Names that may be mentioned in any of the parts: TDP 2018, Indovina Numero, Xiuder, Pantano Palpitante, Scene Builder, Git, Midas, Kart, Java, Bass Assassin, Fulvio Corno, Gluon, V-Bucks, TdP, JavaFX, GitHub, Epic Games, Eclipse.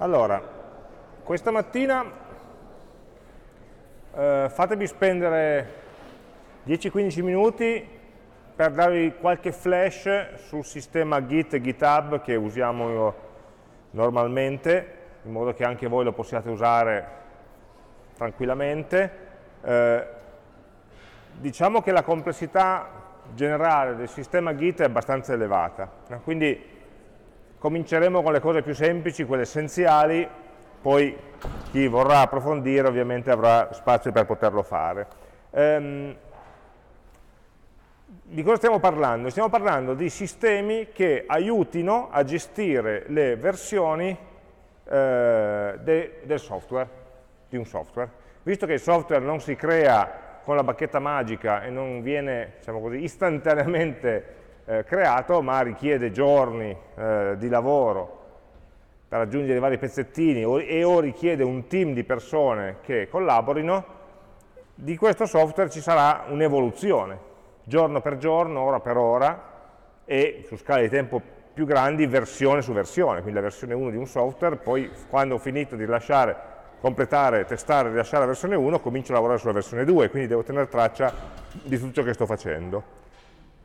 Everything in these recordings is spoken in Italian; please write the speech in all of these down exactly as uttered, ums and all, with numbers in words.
Allora, questa mattina eh, fatemi spendere dieci quindici minuti per darvi qualche flash sul sistema Git e GitHub che usiamo normalmente, in modo che anche voi lo possiate usare tranquillamente. Eh, diciamo che la complessità generale del sistema Git è abbastanza elevata, eh? Quindi cominceremo con le cose più semplici, quelle essenziali, poi chi vorrà approfondire ovviamente avrà spazio per poterlo fare. Ehm, di cosa stiamo parlando? Stiamo parlando di sistemi che aiutino a gestire le versioni eh, de, del software, di un software. Visto che il software non si crea con la bacchetta magica e non viene, diciamo così, istantaneamente eh, creato, ma richiede giorni eh, di lavoro per aggiungere i vari pezzettini o, e o richiede un team di persone che collaborino, di questo software ci sarà un'evoluzione, giorno per giorno, ora per ora, e su scale di tempo più grandi, versione su versione. Quindi la versione uno di un software, poi quando ho finito di rilasciare, completare, testare, rilasciare la versione uno, comincio a lavorare sulla versione due, quindi devo tenere traccia di tutto ciò che sto facendo.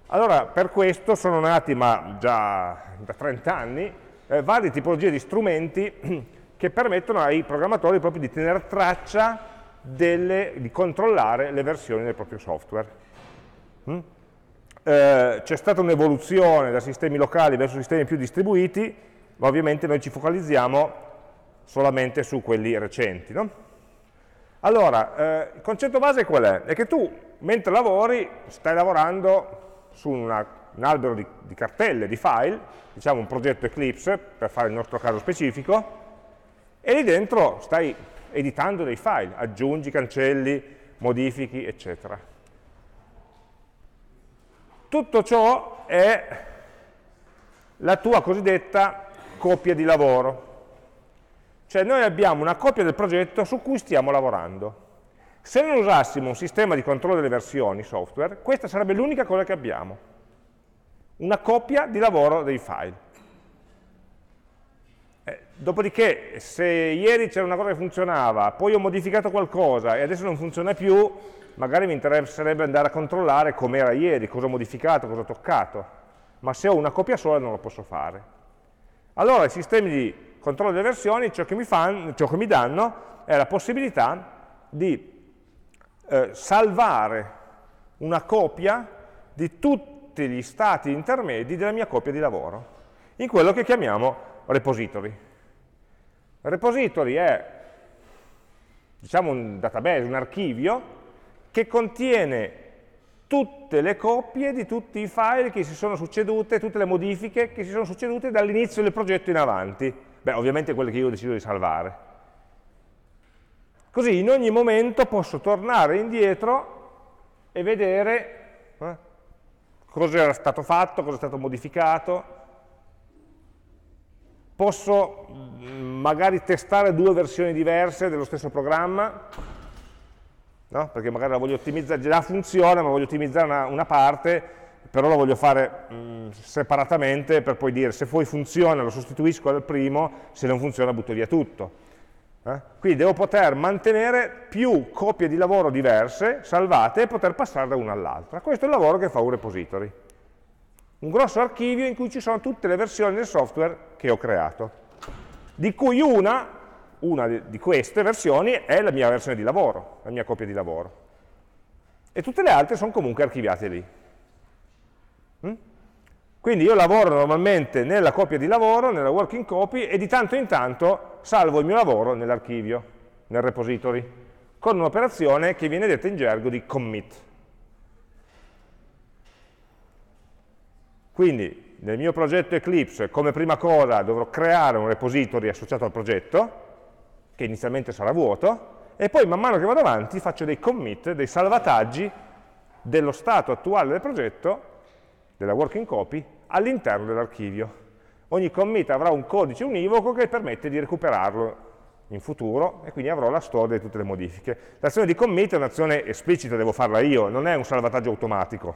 Allora, per questo sono nati, ma già da trenta anni, eh, varie tipologie di strumenti che permettono ai programmatori proprio di tenere traccia delle, di controllare le versioni del proprio software. Mm? Eh, c'è stata un'evoluzione da sistemi locali verso sistemi più distribuiti, ma ovviamente noi ci focalizziamo solamente su quelli recenti, no? Allora, eh, il concetto base qual è? È che tu, mentre lavori, stai lavorando su una, un albero di, di cartelle, di file, diciamo un progetto Eclipse, per fare il nostro caso specifico, e lì dentro stai editando dei file, aggiungi, cancelli, modifichi, eccetera. Tutto ciò è la tua cosiddetta copia di lavoro. Cioè noi abbiamo una copia del progetto su cui stiamo lavorando. Se non usassimo un sistema di controllo delle versioni software, questa sarebbe l'unica cosa che abbiamo. Una copia di lavoro dei file. Eh, dopodiché, se ieri c'era una cosa che funzionava, poi ho modificato qualcosa e adesso non funziona più, magari mi interesserebbe andare a controllare com'era ieri, cosa ho modificato, cosa ho toccato. Ma se ho una copia sola non lo posso fare. Allora i sistemi di controllo delle versioni, ciò che mi, fan, ciò che mi danno è la possibilità di eh, salvare una copia di tutti gli stati intermedi della mia copia di lavoro, in quello che chiamiamo repository. Repository è, diciamo, un database, un archivio, che contiene tutte le copie di tutti i file che si sono succedute, tutte le modifiche che si sono succedute dall'inizio del progetto in avanti. Beh, ovviamente quelle che io decido di salvare. Così in ogni momento posso tornare indietro e vedere eh, cosa era stato fatto, cosa è stato modificato. Posso magari testare due versioni diverse dello stesso programma, no? Perché magari la voglio ottimizzare, già funziona, ma voglio ottimizzare una, una parte, però lo voglio fare mh, separatamente per poi dire se poi funziona lo sostituisco al primo, se non funziona butto via tutto. Eh? Quindi devo poter mantenere più copie di lavoro diverse, salvate, e poter passare da una all'altra. Questo è il lavoro che fa un repository. Un grosso archivio in cui ci sono tutte le versioni del software che ho creato, di cui una, una di queste versioni è la mia versione di lavoro, la mia copia di lavoro. E tutte le altre sono comunque archiviate lì. Quindi io lavoro normalmente nella copia di lavoro, nella working copy, e di tanto in tanto salvo il mio lavoro nell'archivio, nel repository, con un'operazione che viene detta in gergo di commit. Quindi nel mio progetto Eclipse, come prima cosa, dovrò creare un repository associato al progetto, che inizialmente sarà vuoto, e poi man mano che vado avanti faccio dei commit, dei salvataggi dello stato attuale del progetto, della working copy, all'interno dell'archivio. Ogni commit avrà un codice univoco che permette di recuperarlo in futuro, e quindi avrò la storia di tutte le modifiche. L'azione di commit è un'azione esplicita, devo farla io, non è un salvataggio automatico,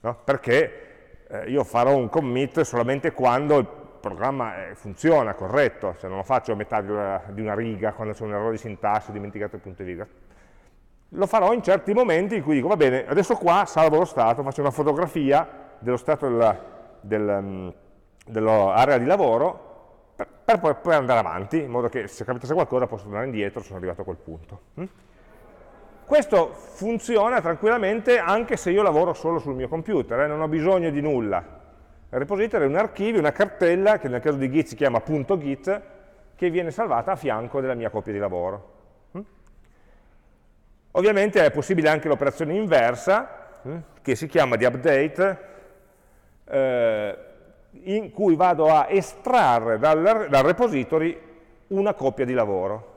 no? Perché eh, io farò un commit solamente quando programma funziona, corretto, se non lo faccio a metà di una riga quando c'è un errore di sintassi, ho dimenticato il punto di riga. Lo farò in certi momenti in cui dico, va bene, adesso qua salvo lo stato, faccio una fotografia dello stato della, del, dell'area di lavoro, per, per poi, poi andare avanti, in modo che se capitasse qualcosa posso tornare indietro, sono arrivato a quel punto. Questo funziona tranquillamente anche se io lavoro solo sul mio computer, eh, non ho bisogno di nulla. Il repository è un archivio, una cartella, che nel caso di Git si chiama .git, che viene salvata a fianco della mia copia di lavoro. Ovviamente è possibile anche l'operazione inversa, che si chiama di update, eh, in cui vado a estrarre dal, dal repository una copia di lavoro.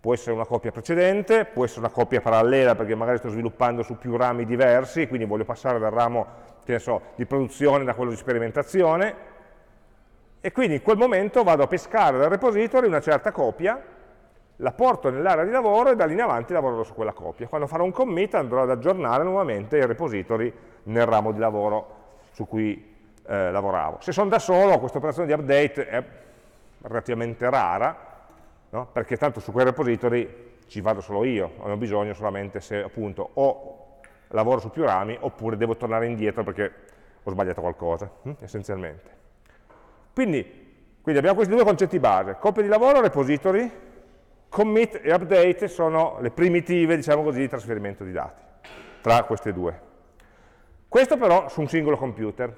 Può essere una copia precedente, può essere una copia parallela, perché magari sto sviluppando su più rami diversi, quindi voglio passare dal ramo, che ne so, di produzione da quello di sperimentazione, e quindi in quel momento vado a pescare dal repository una certa copia, la porto nell'area di lavoro e da lì in avanti lavorerò su quella copia. Quando farò un commit andrò ad aggiornare nuovamente il repository nel ramo di lavoro su cui eh, lavoravo. Se sono da solo, questa operazione di update è relativamente rara, no? Perché tanto su quel repository ci vado solo io, ho bisogno solamente se appunto o lavoro su più rami oppure devo tornare indietro perché ho sbagliato qualcosa, hm? essenzialmente. Quindi, quindi abbiamo questi due concetti base, copia di lavoro, repository, commit e update sono le primitive, diciamo così, di trasferimento di dati tra queste due. Questo però su un singolo computer.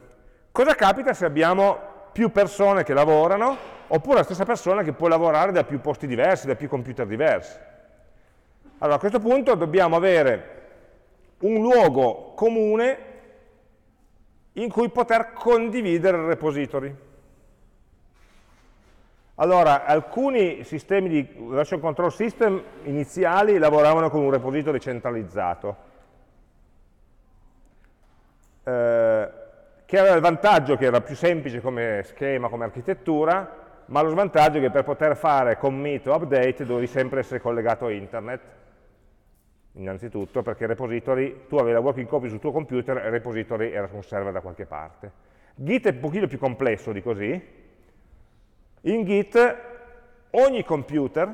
Cosa capita se abbiamo più persone che lavorano? Oppure la stessa persona che può lavorare da più posti diversi, da più computer diversi. Allora a questo punto dobbiamo avere un luogo comune in cui poter condividere il repository. Allora alcuni sistemi di version control system iniziali lavoravano con un repository centralizzato, eh, che aveva il vantaggio che era più semplice come schema, come architettura, ma lo svantaggio è che per poter fare commit o update dovevi sempre essere collegato a internet, innanzitutto perché il repository, tu avevi la working copy sul tuo computer e il repository era su un server da qualche parte. Git è un pochino più complesso di così. In Git ogni computer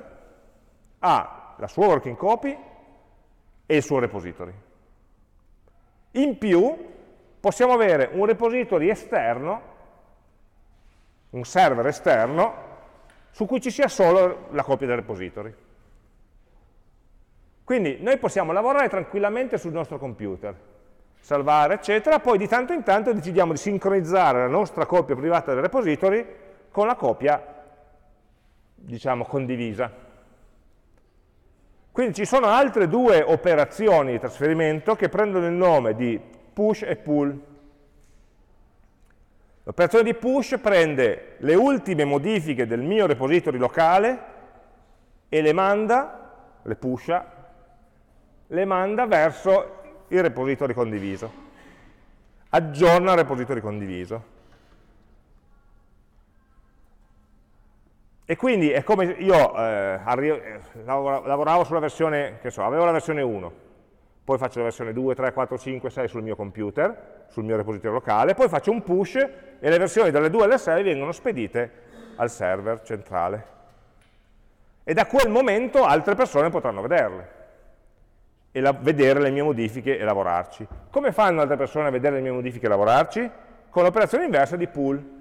ha la sua working copy e il suo repository. In più possiamo avere un repository esterno, un server esterno, su cui ci sia solo la copia del repository. Quindi noi possiamo lavorare tranquillamente sul nostro computer, salvare, eccetera, poi di tanto in tanto decidiamo di sincronizzare la nostra copia privata del repository con la copia, diciamo, condivisa. Quindi ci sono altre due operazioni di trasferimento che prendono il nome di push e pull. L'operazione di push prende le ultime modifiche del mio repository locale e le manda, le pusha, le manda verso il repository condiviso. Aggiorna il repository condiviso. E quindi è come io eh, lavoravo sulla versione, che so, avevo la versione uno, poi faccio la versione due, tre, quattro, cinque, sei sul mio computer, sul mio repository locale, poi faccio un push e le versioni dalle due alle sei vengono spedite al server centrale. E da quel momento altre persone potranno vederle, e la, vedere le mie modifiche e lavorarci. Come fanno altre persone a vedere le mie modifiche e lavorarci? Con l'operazione inversa di pull,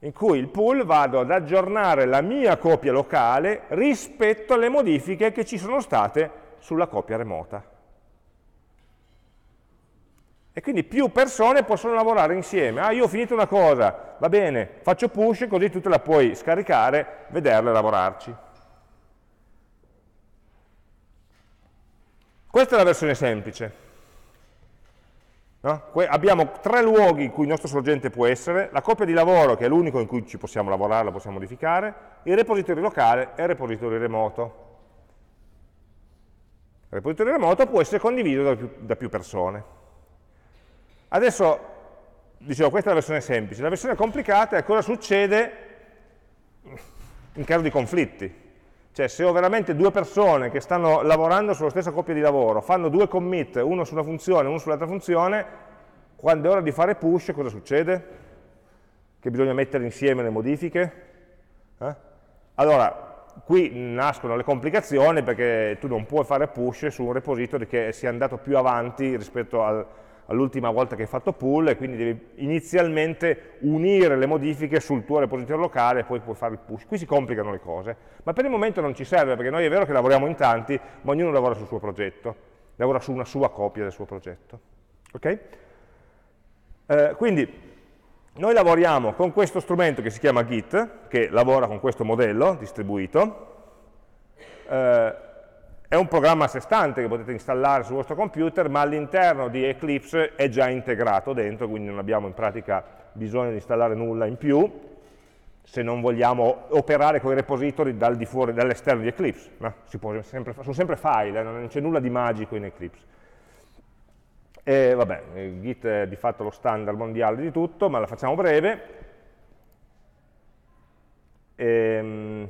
in cui il pull vado ad aggiornare la mia copia locale rispetto alle modifiche che ci sono state sulla copia remota. E quindi più persone possono lavorare insieme. Ah, io ho finito una cosa, va bene, faccio push, così tu te la puoi scaricare, vederla e lavorarci. Questa è la versione semplice. No? Abbiamo tre luoghi in cui il nostro sorgente può essere, la copia di lavoro, che è l'unico in cui ci possiamo lavorare, la possiamo modificare, il repository locale e il repository remoto. Il repository remoto può essere condiviso da più, da più persone. Adesso, dicevo, questa è la versione semplice. La versione complicata è cosa succede in caso di conflitti. Cioè, se ho veramente due persone che stanno lavorando sulla stessa copia di lavoro, fanno due commit, uno su una funzione e uno sull'altra funzione, Quando è ora di fare push, cosa succede? Che bisogna mettere insieme le modifiche. Eh? Allora, qui nascono le complicazioni, perché tu non puoi fare push su un repository che sia andato più avanti rispetto al, all'ultima volta che hai fatto pull, e quindi devi inizialmente unire le modifiche sul tuo repository locale e poi puoi fare il push. Qui si complicano le cose, ma per il momento non ci serve, perché noi è vero che lavoriamo in tanti, ma ognuno lavora sul suo progetto, lavora su una sua copia del suo progetto. Okay? Eh, quindi noi lavoriamo con questo strumento che si chiama Git, che lavora con questo modello distribuito. Eh, è un programma a sé stante che potete installare sul vostro computer, ma all'interno di Eclipse è già integrato dentro, quindi non abbiamo in pratica bisogno di installare nulla in più, se non vogliamo operare con i repository dal di fuori, dall'esterno di Eclipse. No? Si può sempre, sono sempre file, eh? Non c'è nulla di magico in Eclipse. E vabbè, Git è di fatto lo standard mondiale di tutto, ma la facciamo breve. E,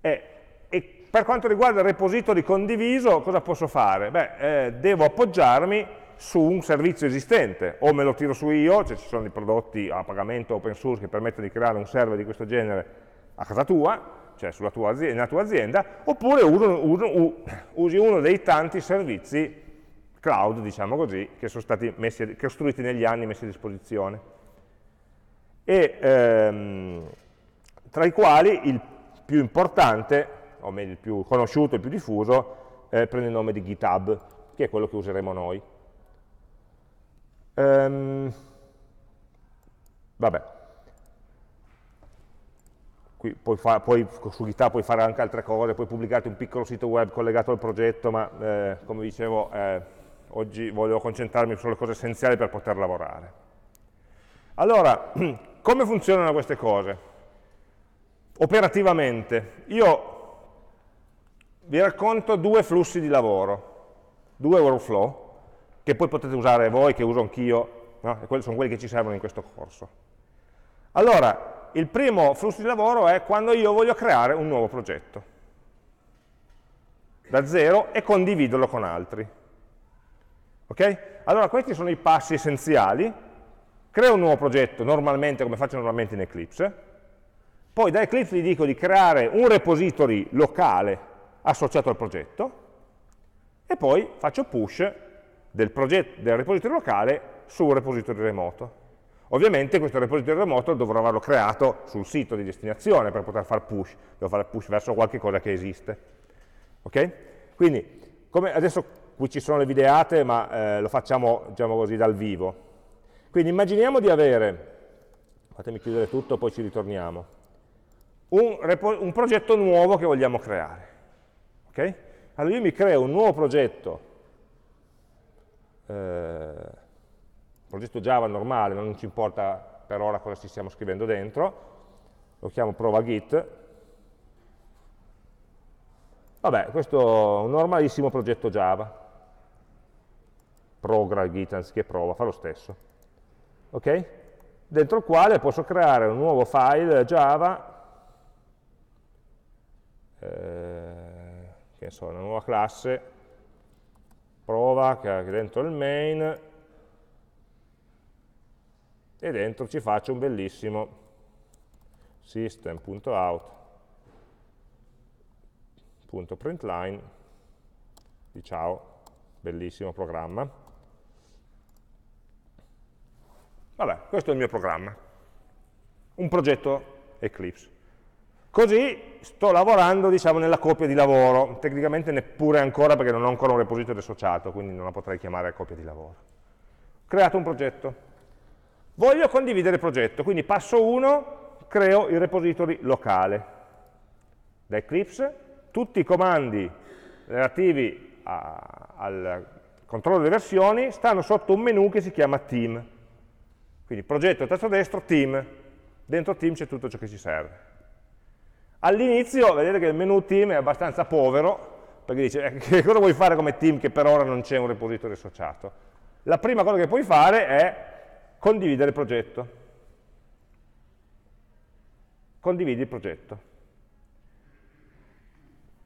e, e per quanto riguarda il repository condiviso, cosa posso fare? Beh, eh, devo appoggiarmi su un servizio esistente, o me lo tiro su io, cioè ci sono dei prodotti a pagamento open source che permettono di creare un server di questo genere a casa tua, cioè sulla tua azienda, nella tua azienda, oppure uso, uso, usi uno dei tanti servizi cloud, diciamo così, che sono stati messi, costruiti negli anni e messi a disposizione, e ehm, tra i quali il più importante, o meglio il più conosciuto, il più diffuso, eh, prende il nome di GitHub, che è quello che useremo noi. Ehm, vabbè, qui puoi fa, puoi, su GitHub puoi fare anche altre cose, puoi pubblicare un piccolo sito web collegato al progetto, ma eh, come dicevo... Eh, oggi volevo concentrarmi sulle cose essenziali per poter lavorare. Allora, come funzionano queste cose? Operativamente, io vi racconto due flussi di lavoro, due workflow, che poi potete usare voi, che uso anch'io, no? E quelli sono quelli che ci servono in questo corso. Allora, il primo flusso di lavoro è quando io voglio creare un nuovo progetto, da zero, e condividerlo con altri. Okay? Allora questi sono i passi essenziali. Creo un nuovo progetto, normalmente come faccio normalmente in Eclipse, poi da Eclipse gli dico di creare un repository locale associato al progetto, e poi faccio push del, progetto, del repository locale sul repository remoto. Ovviamente questo repository remoto dovrò averlo creato sul sito di destinazione per poter fare push, devo fare push verso qualche cosa che esiste. Okay? Quindi, come adesso... qui ci sono le videate, ma eh, lo facciamo, diciamo così, dal vivo. Quindi immaginiamo di avere, fatemi chiudere tutto, poi ci ritorniamo, un, un progetto nuovo che vogliamo creare. Okay? Allora io mi creo un nuovo progetto, eh, progetto Java normale, non ci importa per ora cosa ci stiamo scrivendo dentro, lo chiamo prova Git. Vabbè, questo è un normalissimo progetto Java. Progra Git anziché prova, fa lo stesso, ok? Dentro il quale posso creare un nuovo file Java, eh, che so, una nuova classe, prova, che è dentro il main, e dentro ci faccio un bellissimo system.out.println di ciao, bellissimo programma. Vabbè, questo è il mio programma, un progetto Eclipse. Così sto lavorando, diciamo, nella coppia di lavoro, tecnicamente neppure ancora, perché non ho ancora un repository associato, quindi non la potrei chiamare coppia di lavoro. Ho creato un progetto. Voglio condividere il progetto, quindi passo uno, creo il repository locale. Da Eclipse, tutti i comandi relativi a, al controllo delle versioni stanno sotto un menu che si chiama Team. Quindi progetto, tasto destro, team, dentro team c'è tutto ciò che ci serve. All'inizio vedete che il menu team è abbastanza povero, perché dice, eh, che cosa vuoi fare come team che per ora non c'è un repository associato? La prima cosa che puoi fare è condividere il progetto. Condividi il progetto.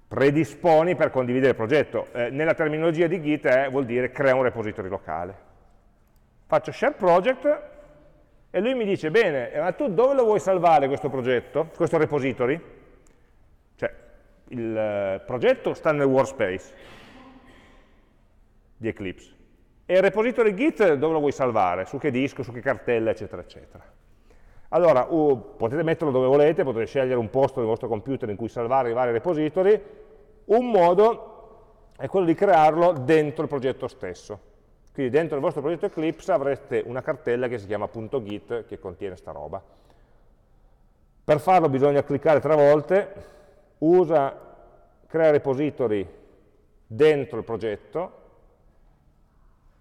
Predisponi per condividere il progetto. Eh, nella terminologia di Git eh, vuol dire crea un repository locale. faccio share project e lui mi dice, bene, ma tu dove lo vuoi salvare questo progetto, questo repository? Cioè, il progetto sta nel workspace di Eclipse. E il repository Git dove lo vuoi salvare? Su che disco, su che cartella, eccetera, eccetera. Allora, uh, potete metterlo dove volete, potete scegliere un posto del vostro computer in cui salvare i vari repository. Un modo è quello di crearlo dentro il progetto stesso. Quindi dentro il vostro progetto Eclipse avrete una cartella che si chiama .git che contiene sta roba. Per farlo bisogna cliccare tre volte, usa crea repository dentro il progetto,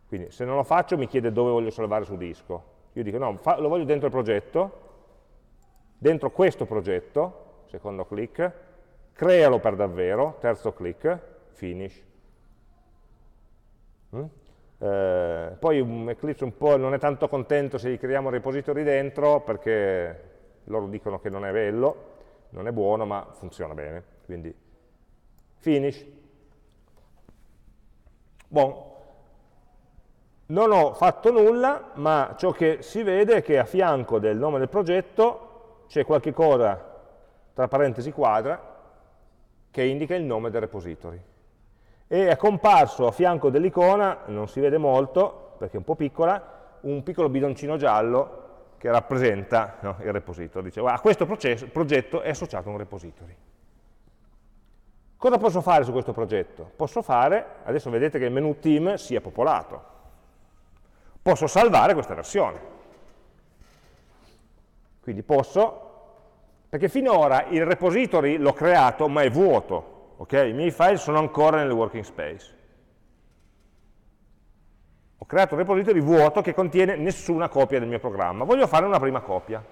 quindi se non lo faccio mi chiede dove voglio salvare su disco. Io dico no, lo voglio dentro il progetto, dentro questo progetto, secondo clic, crealo per davvero, terzo clic, finish. Mm? Eh, poi un Eclipse un po' non è tanto contento se gli creiamo repository dentro, perché loro dicono che non è bello, non è buono, ma funziona bene, quindi finish. Buon. Non ho fatto nulla, ma ciò che si vede è che a fianco del nome del progetto c'è qualche cosa, tra parentesi quadra, che indica il nome del repository. E è comparso a fianco dell'icona, non si vede molto perché è un po' piccola, un piccolo bidoncino giallo che rappresenta no, il repository. Dice, a questo processo, progetto è associato un repository. Cosa posso fare su questo progetto? Posso fare, adesso vedete che il menu team si è popolato. Posso salvare questa versione. Quindi posso, perché finora il repository l'ho creato ma è vuoto. Okay? I miei file sono ancora nel working space. Ho creato un repository vuoto che contiene nessuna copia del mio programma. Voglio fare una prima copia.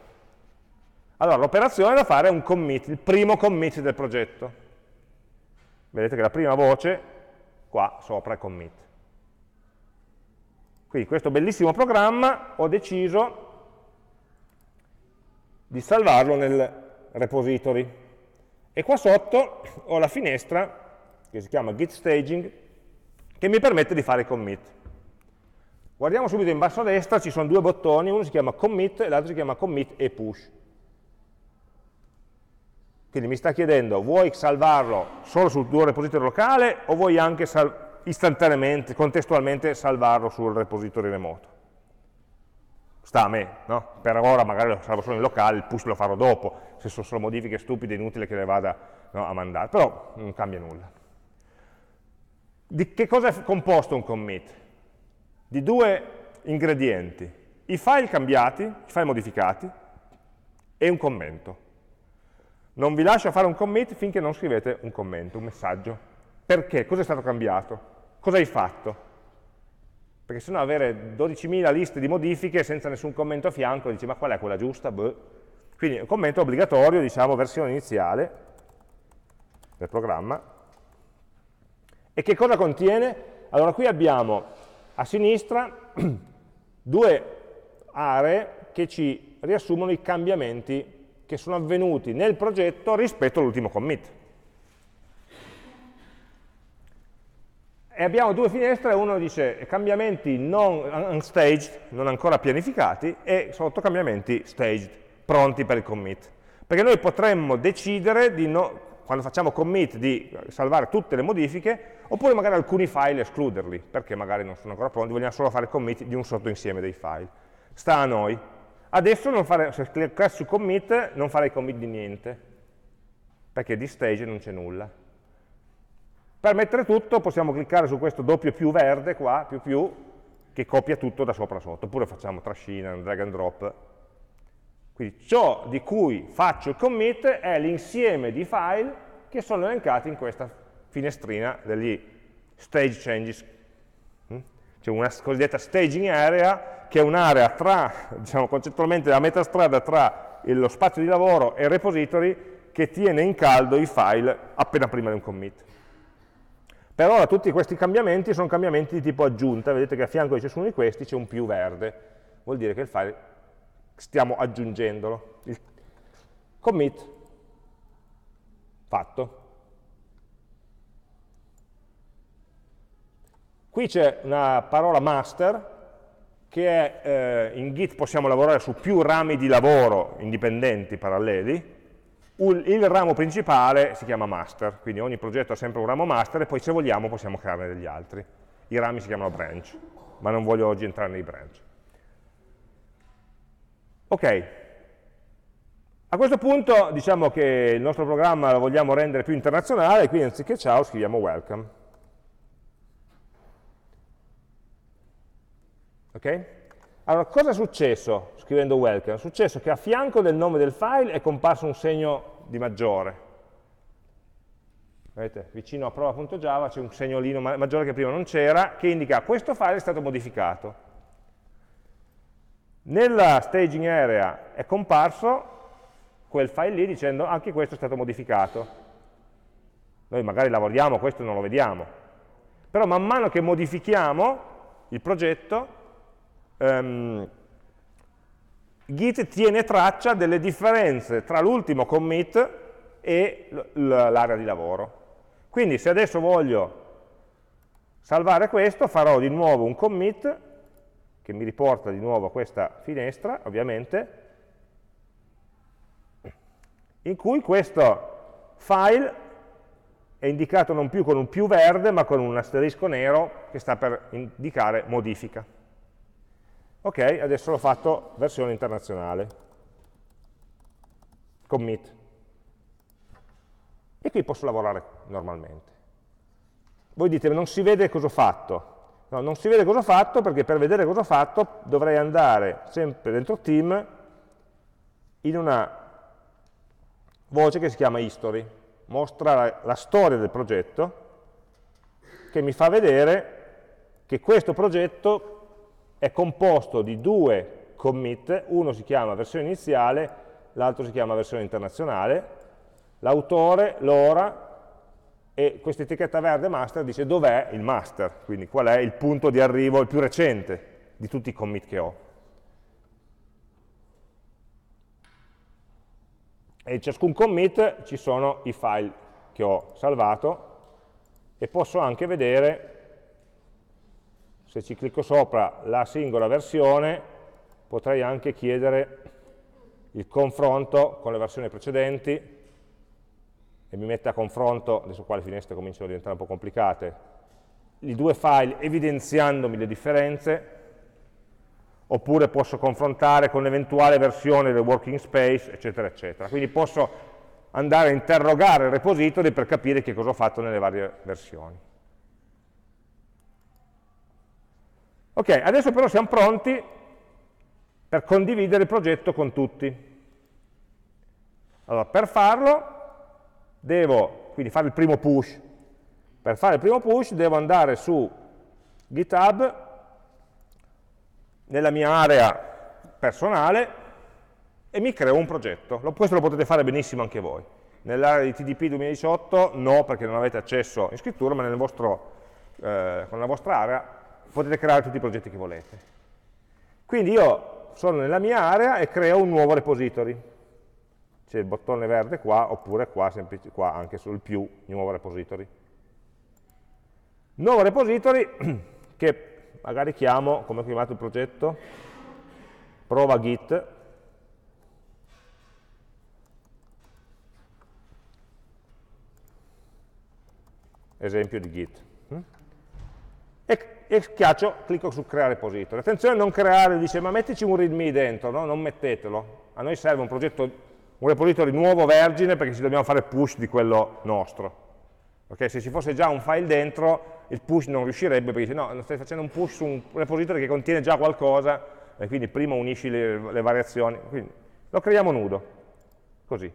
Allora, l'operazione da fare è un commit, il primo commit del progetto. Vedete che la prima voce, qua sopra, è commit. Quindi questo bellissimo programma ho deciso di salvarlo nel repository. E qua sotto ho la finestra, che si chiama Git Staging, che mi permette di fare commit. Guardiamo subito in basso a destra, ci sono due bottoni, uno si chiama Commit e l'altro si chiama Commit e Push. Quindi mi sta chiedendo, vuoi salvarlo solo sul tuo repository locale o vuoi anche istantaneamente, contestualmente, salvarlo sul repository remoto? Sta a me, no? Per ora magari lo salvo solo in locale, il push lo farò dopo, se sono solo modifiche stupide, inutile che le vada no, a mandare, però non cambia nulla. Di che cosa è composto un commit? Di due ingredienti, i file cambiati, i file modificati e un commento. Non vi lascio fare un commit finché non scrivete un commento, un messaggio. Perché? Cosa è stato cambiato? Cosa hai fatto? Perché sennò avere dodicimila liste di modifiche senza nessun commento a fianco, dice ma qual è quella giusta? Beh. Quindi un commento obbligatorio, diciamo versione iniziale del programma. E che cosa contiene? Allora qui abbiamo a sinistra due aree che ci riassumono i cambiamenti che sono avvenuti nel progetto rispetto all'ultimo commit. E abbiamo due finestre, uno dice cambiamenti non staged, non ancora pianificati, e sotto cambiamenti staged, pronti per il commit. Perché noi potremmo decidere, di no, quando facciamo commit, di salvare tutte le modifiche, oppure magari alcuni file escluderli, perché magari non sono ancora pronti, vogliamo solo fare commit di un sottoinsieme dei file. Sta a noi. Adesso non fare, se cliccassi su commit non farei commit di niente, perché di staged non c'è nulla. Per mettere tutto possiamo cliccare su questo doppio più verde qua, più più, che copia tutto da sopra a sotto, oppure facciamo trascina, drag and drop. Quindi ciò di cui faccio il commit è l'insieme di file che sono elencati in questa finestrina degli stage changes. C'è una cosiddetta staging area, che è un'area tra, diciamo concettualmente la metà strada tra lo spazio di lavoro e il repository, che tiene in caldo i file appena prima di un commit. Per ora tutti questi cambiamenti sono cambiamenti di tipo aggiunta, vedete che a fianco di ciascuno di questi c'è un più verde, vuol dire che il file stiamo aggiungendolo. Il commit fatto. Qui c'è una parola master che è, eh, in Git possiamo lavorare su più rami di lavoro indipendenti, paralleli. Il, il ramo principale si chiama master, quindi ogni progetto ha sempre un ramo master e poi se vogliamo possiamo crearne degli altri. I rami si chiamano branch, ma non voglio oggi entrare nei branch. Ok, a questo punto diciamo che il nostro programma lo vogliamo rendere più internazionale, quindi anziché ciao scriviamo welcome. Ok? Allora, cosa è successo scrivendo welcome? È successo che a fianco del nome del file è comparso un segno di maggiore. Vedete, vicino a prova punto java c'è un segnolino maggiore che prima non c'era, che indica che questo file è stato modificato. Nella staging area è comparso quel file lì dicendo anche questo è stato modificato. Noi magari lavoriamo, questo non lo vediamo. Però man mano che modifichiamo il progetto, Um, Git tiene traccia delle differenze tra l'ultimo commit e l'area di lavoro. Quindi se adesso voglio salvare questo, farò di nuovo un commit che mi riporta di nuovo a questa finestra, ovviamente, in cui questo file è indicato non più con un più verde, ma con un asterisco nero che sta per indicare modifica. Ok, adesso l'ho fatto versione internazionale, commit, e qui posso lavorare normalmente. Voi dite, non si vede cosa ho fatto. No, non si vede cosa ho fatto perché per vedere cosa ho fatto dovrei andare sempre dentro team in una voce che si chiama history, mostra la, la storia del progetto, che mi fa vedere che questo progetto è composto di due commit, uno si chiama versione iniziale, l'altro si chiama versione internazionale, l'autore, l'ora, e questa etichetta verde master dice dov'è il master, quindi qual è il punto di arrivo il più recente di tutti i commit che ho. E in ciascun commit ci sono i file che ho salvato e posso anche vedere, se ci clicco sopra, la singola versione. Potrei anche chiedere il confronto con le versioni precedenti e mi mette a confronto, adesso qua le finestre cominciano a diventare un po' complicate, i due file evidenziandomi le differenze, oppure posso confrontare con l'eventuale versione del working space, eccetera, eccetera. Quindi posso andare a interrogare il repository per capire che cosa ho fatto nelle varie versioni. Ok, adesso però siamo pronti per condividere il progetto con tutti. Allora, per farlo devo, quindi fare il primo push, per fare il primo push devo andare su GitHub, nella mia area personale, e mi creo un progetto. Questo lo potete fare benissimo anche voi. Nell'area di T D P duemiladiciotto no, perché non avete accesso in scrittura, ma nel vostro, eh, con la vostra area potete creare tutti i progetti che volete. Quindi io sono nella mia area e creo un nuovo repository. C'è il bottone verde qua, oppure qua, semplice, qua anche sul più, nuovo repository. Nuovo repository che magari chiamo, come ho chiamato il progetto, prova Git. Esempio di Git. E e schiaccio, clicco su creare repository. Attenzione a non creare, dice ma mettici un readme dentro, no? Non mettetelo. A noi serve un progetto, un repository nuovo, vergine, perché ci dobbiamo fare push di quello nostro. Okay? Se ci fosse già un file dentro, il push non riuscirebbe, perché dice no, stai facendo un push su un repository che contiene già qualcosa, e quindi prima unisci le, le variazioni. Quindi lo creiamo nudo, così.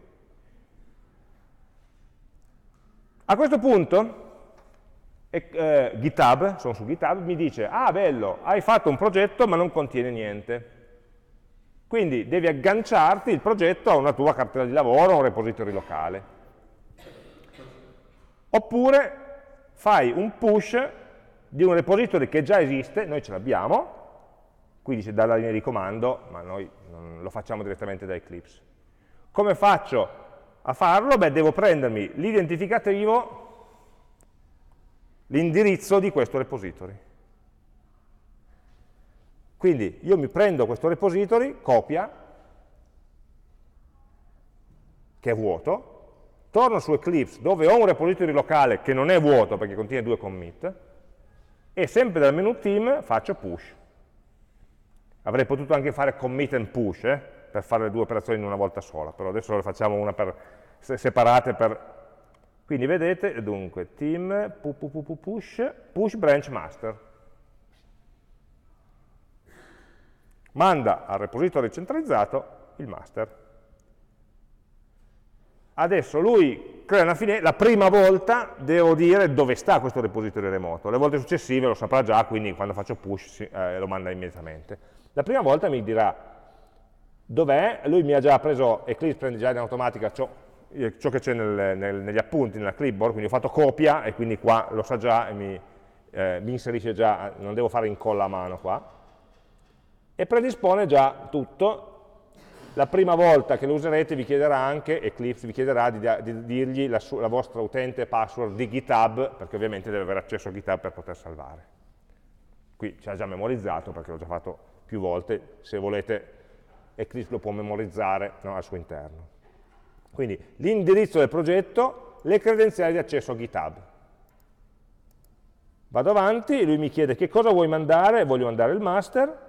A questo punto, E, eh, GitHub, sono su GitHub, mi dice, ah bello, hai fatto un progetto ma non contiene niente, quindi devi agganciarti il progetto a una tua cartella di lavoro o un repository locale, oppure fai un push di un repository che già esiste, noi ce l'abbiamo, qui dice dalla linea di comando, ma noi non lo facciamo direttamente da Eclipse. Come faccio a farlo? Beh, devo prendermi l'identificativo, l'indirizzo di questo repository. Quindi io mi prendo questo repository, copia, che è vuoto, torno su Eclipse dove ho un repository locale che non è vuoto perché contiene due commit, e sempre dal menu team faccio push. Avrei potuto anche fare commit and push, eh, per fare le due operazioni in una volta sola, però adesso le facciamo una per, separate per... Quindi vedete, dunque, team, pu, pu, pu, pu, push, push branch master. Manda al repository centralizzato il master. Adesso lui crea una finestra, la prima volta devo dire dove sta questo repository remoto, le volte successive lo saprà già, quindi quando faccio push eh, lo manda immediatamente. La prima volta mi dirà dov'è, lui mi ha già preso, Eclipse prende già in automatica ciò, ciò che c'è nel, nel, negli appunti, nella clipboard, quindi ho fatto copia e quindi qua lo sa già e mi, eh, mi inserisce già, non devo fare incolla a mano qua, e predispone già tutto. La prima volta che lo userete vi chiederà anche, Eclipse vi chiederà di, di dirgli la, la vostra utente password di GitHub, perché ovviamente deve avere accesso a GitHub per poter salvare. Qui ce l'ha già memorizzato perché l'ho già fatto più volte, se volete Eclipse lo può memorizzare, no, al suo interno. Quindi l'indirizzo del progetto, le credenziali di accesso a GitHub. Vado avanti, lui mi chiede che cosa vuoi mandare, voglio mandare il master.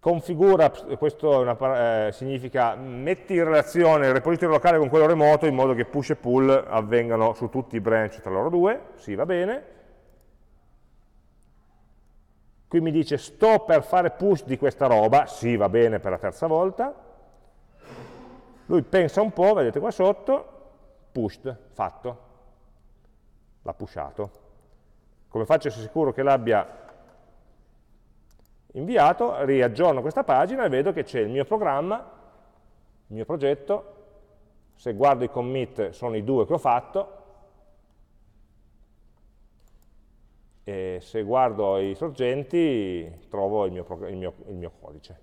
Configura, questo è una, eh, significa metti in relazione il repository locale con quello remoto in modo che push e pull avvengano su tutti i branch tra loro due, sì, va bene. Qui mi dice sto per fare push di questa roba, sì, va bene, per la terza volta. Lui pensa un po', vedete qua sotto, pushed, fatto, l'ha pushato. Come faccio a essere sicuro che l'abbia inviato? Riaggiorno questa pagina e vedo che c'è il mio programma, il mio progetto, se guardo i commit sono i due che ho fatto, e se guardo i sorgenti trovo il mio, il mio, il mio codice.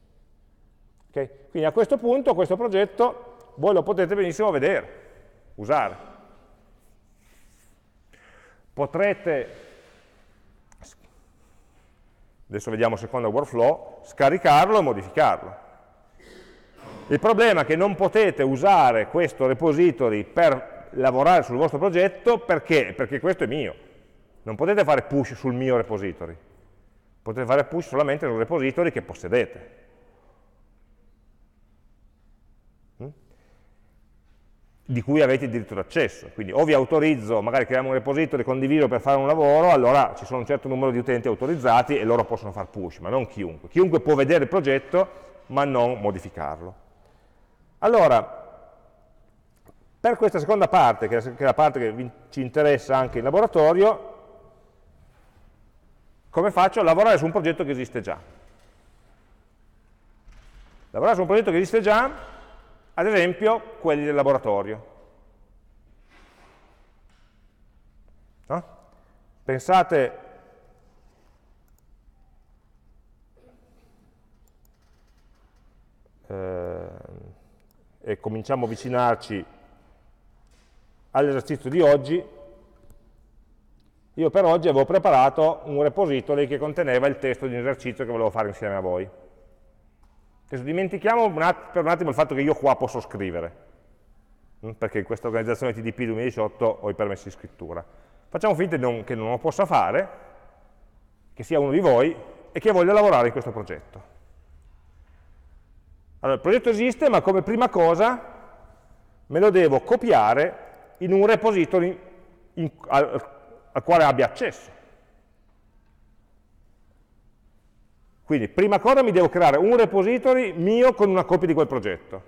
Okay? Quindi a questo punto questo progetto voi lo potete benissimo vedere, usare. Potrete... adesso vediamo secondo il workflow, scaricarlo e modificarlo. Il problema è che non potete usare questo repository per lavorare sul vostro progetto, perché? Perché questo è mio. Non potete fare push sul mio repository, potete fare push solamente sul repository che possedete. Di cui avete il diritto d'accesso, quindi o vi autorizzo, magari creiamo un repository condiviso per fare un lavoro, allora ci sono un certo numero di utenti autorizzati e loro possono fare push, ma non chiunque. Chiunque può vedere il progetto, ma non modificarlo. Allora, per questa seconda parte, che è la parte che ci interessa anche in laboratorio, come faccio a lavorare su un progetto che esiste già? Lavorare su un progetto che esiste già, ad esempio quelli del laboratorio. No? Pensate eh, e cominciamo a avvicinarci all'esercizio di oggi. Io per oggi avevo preparato un repository che conteneva il testo di un esercizio che volevo fare insieme a voi. Adesso dimentichiamo per un attimo il fatto che io qua posso scrivere, perché in questa organizzazione T D P duemiladiciotto ho i permessi di scrittura. Facciamo finta non, che non lo possa fare, che sia uno di voi e che voglia lavorare in questo progetto. Allora, il progetto esiste, ma come prima cosa me lo devo copiare in un repository in, al, al quale abbia accesso. Quindi, prima cosa mi devo creare un repository mio con una copia di quel progetto.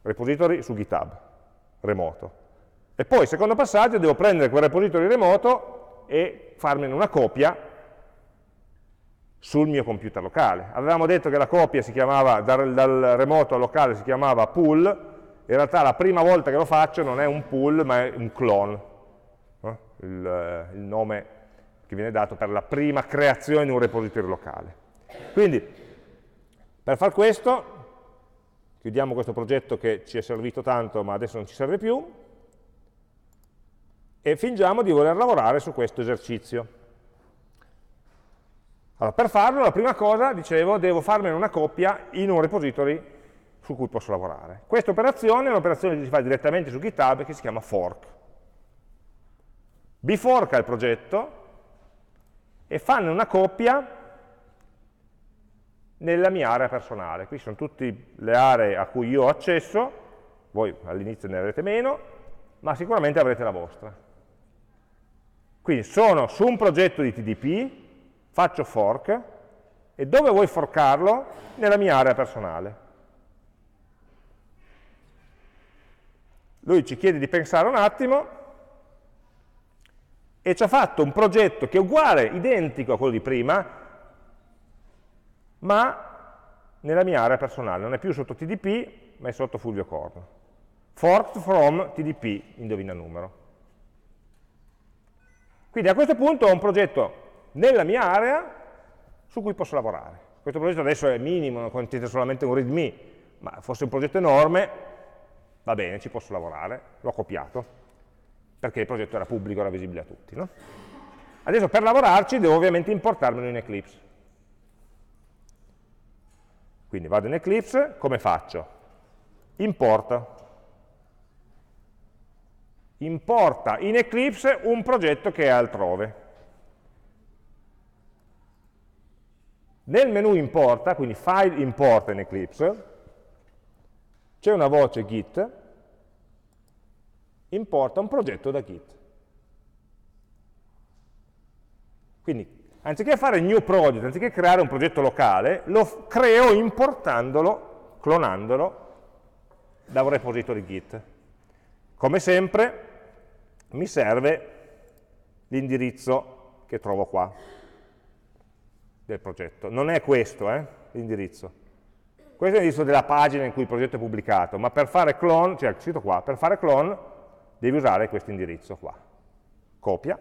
Repository su GitHub, remoto. E poi, secondo passaggio, devo prendere quel repository remoto e farmene una copia sul mio computer locale. Avevamo detto che la copia si chiamava, dal, dal remoto al locale si chiamava pull, in realtà la prima volta che lo faccio non è un pull, ma è un clone. Il, il nome che viene dato per la prima creazione di un repository locale. Quindi, per far questo, chiudiamo questo progetto che ci è servito tanto, ma adesso non ci serve più, e fingiamo di voler lavorare su questo esercizio. Allora, per farlo, la prima cosa, dicevo, devo farmene una copia in un repository su cui posso lavorare. Questa operazione è un'operazione che si fa direttamente su GitHub, che si chiama fork. Biforca il progetto e fanno una copia nella mia area personale. Qui sono tutte le aree a cui io ho accesso, voi all'inizio ne avrete meno, ma sicuramente avrete la vostra. Quindi sono su un progetto di T D P, faccio fork, e dove vuoi forcarlo? Nella mia area personale. Lui ci chiede di pensare un attimo e ci ha fatto un progetto che è uguale, identico a quello di prima, ma nella mia area personale, non è più sotto T D P, ma è sotto Fulvio Corno. Forked from T D P, indovina numero. Quindi a questo punto ho un progetto nella mia area su cui posso lavorare. Questo progetto adesso è minimo, non contiene solamente un readme, ma fosse un progetto enorme, va bene, ci posso lavorare, l'ho copiato, perché il progetto era pubblico, era visibile a tutti, no? Adesso per lavorarci devo ovviamente importarmelo in Eclipse. Quindi vado in Eclipse, come faccio? Importa. Importa in Eclipse un progetto che è altrove. Nel menu importa, quindi file importa in Eclipse, c'è una voce git, importa un progetto da git. Quindi anziché fare new project, anziché creare un progetto locale, lo creo importandolo, clonandolo da un repository Git. Come sempre mi serve l'indirizzo che trovo qua del progetto. Non è questo eh, l'indirizzo. Questo è l'indirizzo della pagina in cui il progetto è pubblicato, ma per fare clone, cioè il sito qua, per fare clone devi usare questo indirizzo qua. Copia.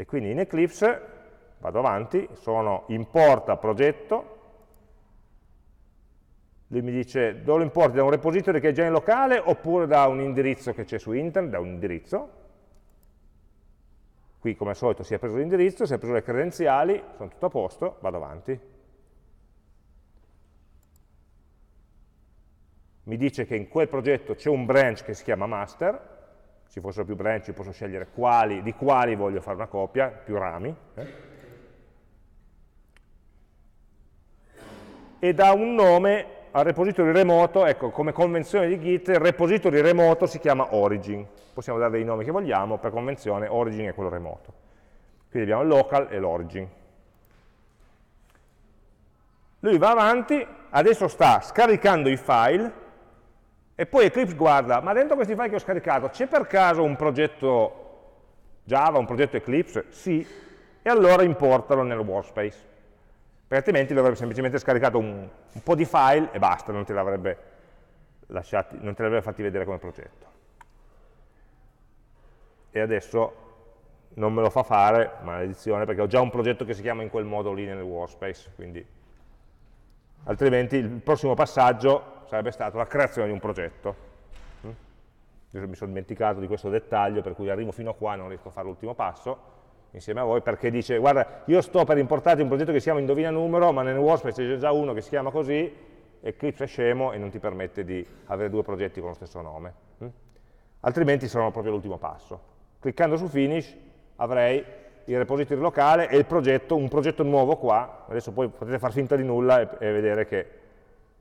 E quindi in Eclipse vado avanti, sono importa progetto, lui mi dice dove lo importi, da un repository che è già in locale oppure da un indirizzo che c'è su internet, da un indirizzo. Qui come al solito si è preso l'indirizzo, si è preso le credenziali, sono tutto a posto, vado avanti. Mi dice che in quel progetto c'è un branch che si chiama master. Se fossero più branch posso scegliere quali, di quali voglio fare una copia, più rami. Eh? E dà un nome al repository remoto, ecco, come convenzione di Git, il repository remoto si chiama origin. Possiamo dare i nomi che vogliamo, per convenzione origin è quello remoto. Quindi abbiamo il local e l'origin. Lui va avanti, adesso sta scaricando i file, e poi Eclipse guarda, ma dentro questi file che ho scaricato c'è per caso un progetto Java, un progetto Eclipse? Sì, e allora importalo nel workspace, perché altrimenti lui avrebbe semplicemente scaricato un, un po' di file e basta, non te l'avrebbe lasciati, non te l'avrebbe fatti vedere come progetto. E adesso non me lo fa fare, maledizione, perché ho già un progetto che si chiama in quel modo lì nel workspace, quindi altrimenti il prossimo passaggio sarebbe stata la creazione di un progetto. Io mi sono dimenticato di questo dettaglio, per cui arrivo fino a qua, non riesco a fare l'ultimo passo insieme a voi, perché dice, guarda, io sto per importarti un progetto che si chiama Indovina Numero, ma nel workspace c'è già uno che si chiama così, Eclipse è scemo e non ti permette di avere due progetti con lo stesso nome. Altrimenti sono proprio l'ultimo passo. Cliccando su Finish avrei il repository locale e il progetto, un progetto nuovo qua, adesso poi potete far finta di nulla e, e vedere che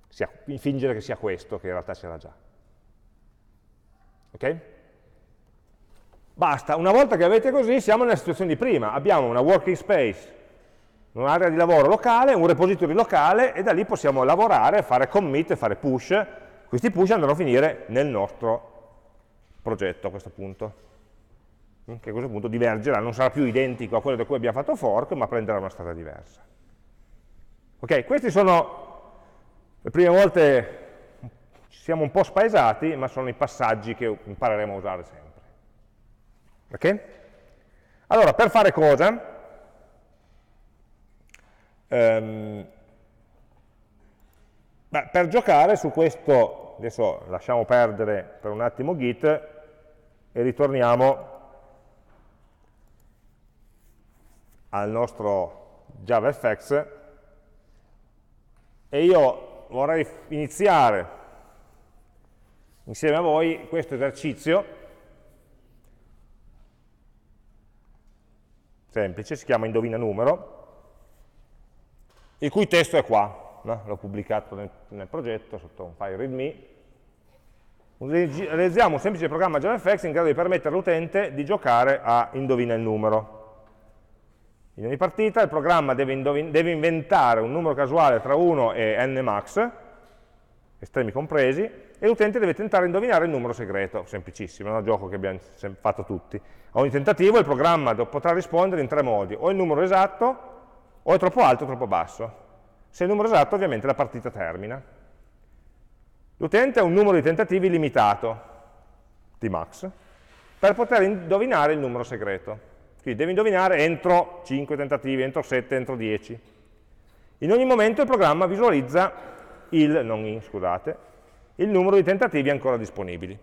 Sia, fingere che sia questo, che in realtà c'era già. Ok? Basta, una volta che avete così siamo nella situazione di prima, abbiamo una working space, un'area di lavoro locale, un repository locale e da lì possiamo lavorare, fare commit, fare push, questi push andranno a finire nel nostro progetto a questo punto, che a questo punto divergerà, non sarà più identico a quello da cui abbiamo fatto fork, ma prenderà una strada diversa. Ok, questi sono... Le prime volte ci siamo un po' spaesati, ma sono i passaggi che impareremo a usare sempre. Ok? Allora, per fare cosa? Ehm, beh, per giocare su questo, adesso lasciamo perdere per un attimo Git e ritorniamo al nostro JavaFX e io vorrei iniziare insieme a voi questo esercizio semplice, si chiama Indovina Numero, il cui testo è qua, no? L'ho pubblicato nel, nel progetto sotto un file readme. Realizziamo un semplice programma JavaFX in grado di permettere all'utente di giocare a Indovina il numero. In ogni partita il programma deve, deve inventare un numero casuale tra uno e n max, estremi compresi, e l'utente deve tentare di indovinare il numero segreto, semplicissimo, è un gioco che abbiamo fatto tutti. A ogni tentativo il programma potrà rispondere in tre modi, o il numero esatto, o è troppo alto o troppo basso. Se è il numero esatto, ovviamente la partita termina. L'utente ha un numero di tentativi limitato, Tmax, per poter indovinare il numero segreto. Quindi deve indovinare entro cinque tentativi, entro sette, entro dieci. In ogni momento il programma visualizza il, non in, scusate, il numero di tentativi ancora disponibili.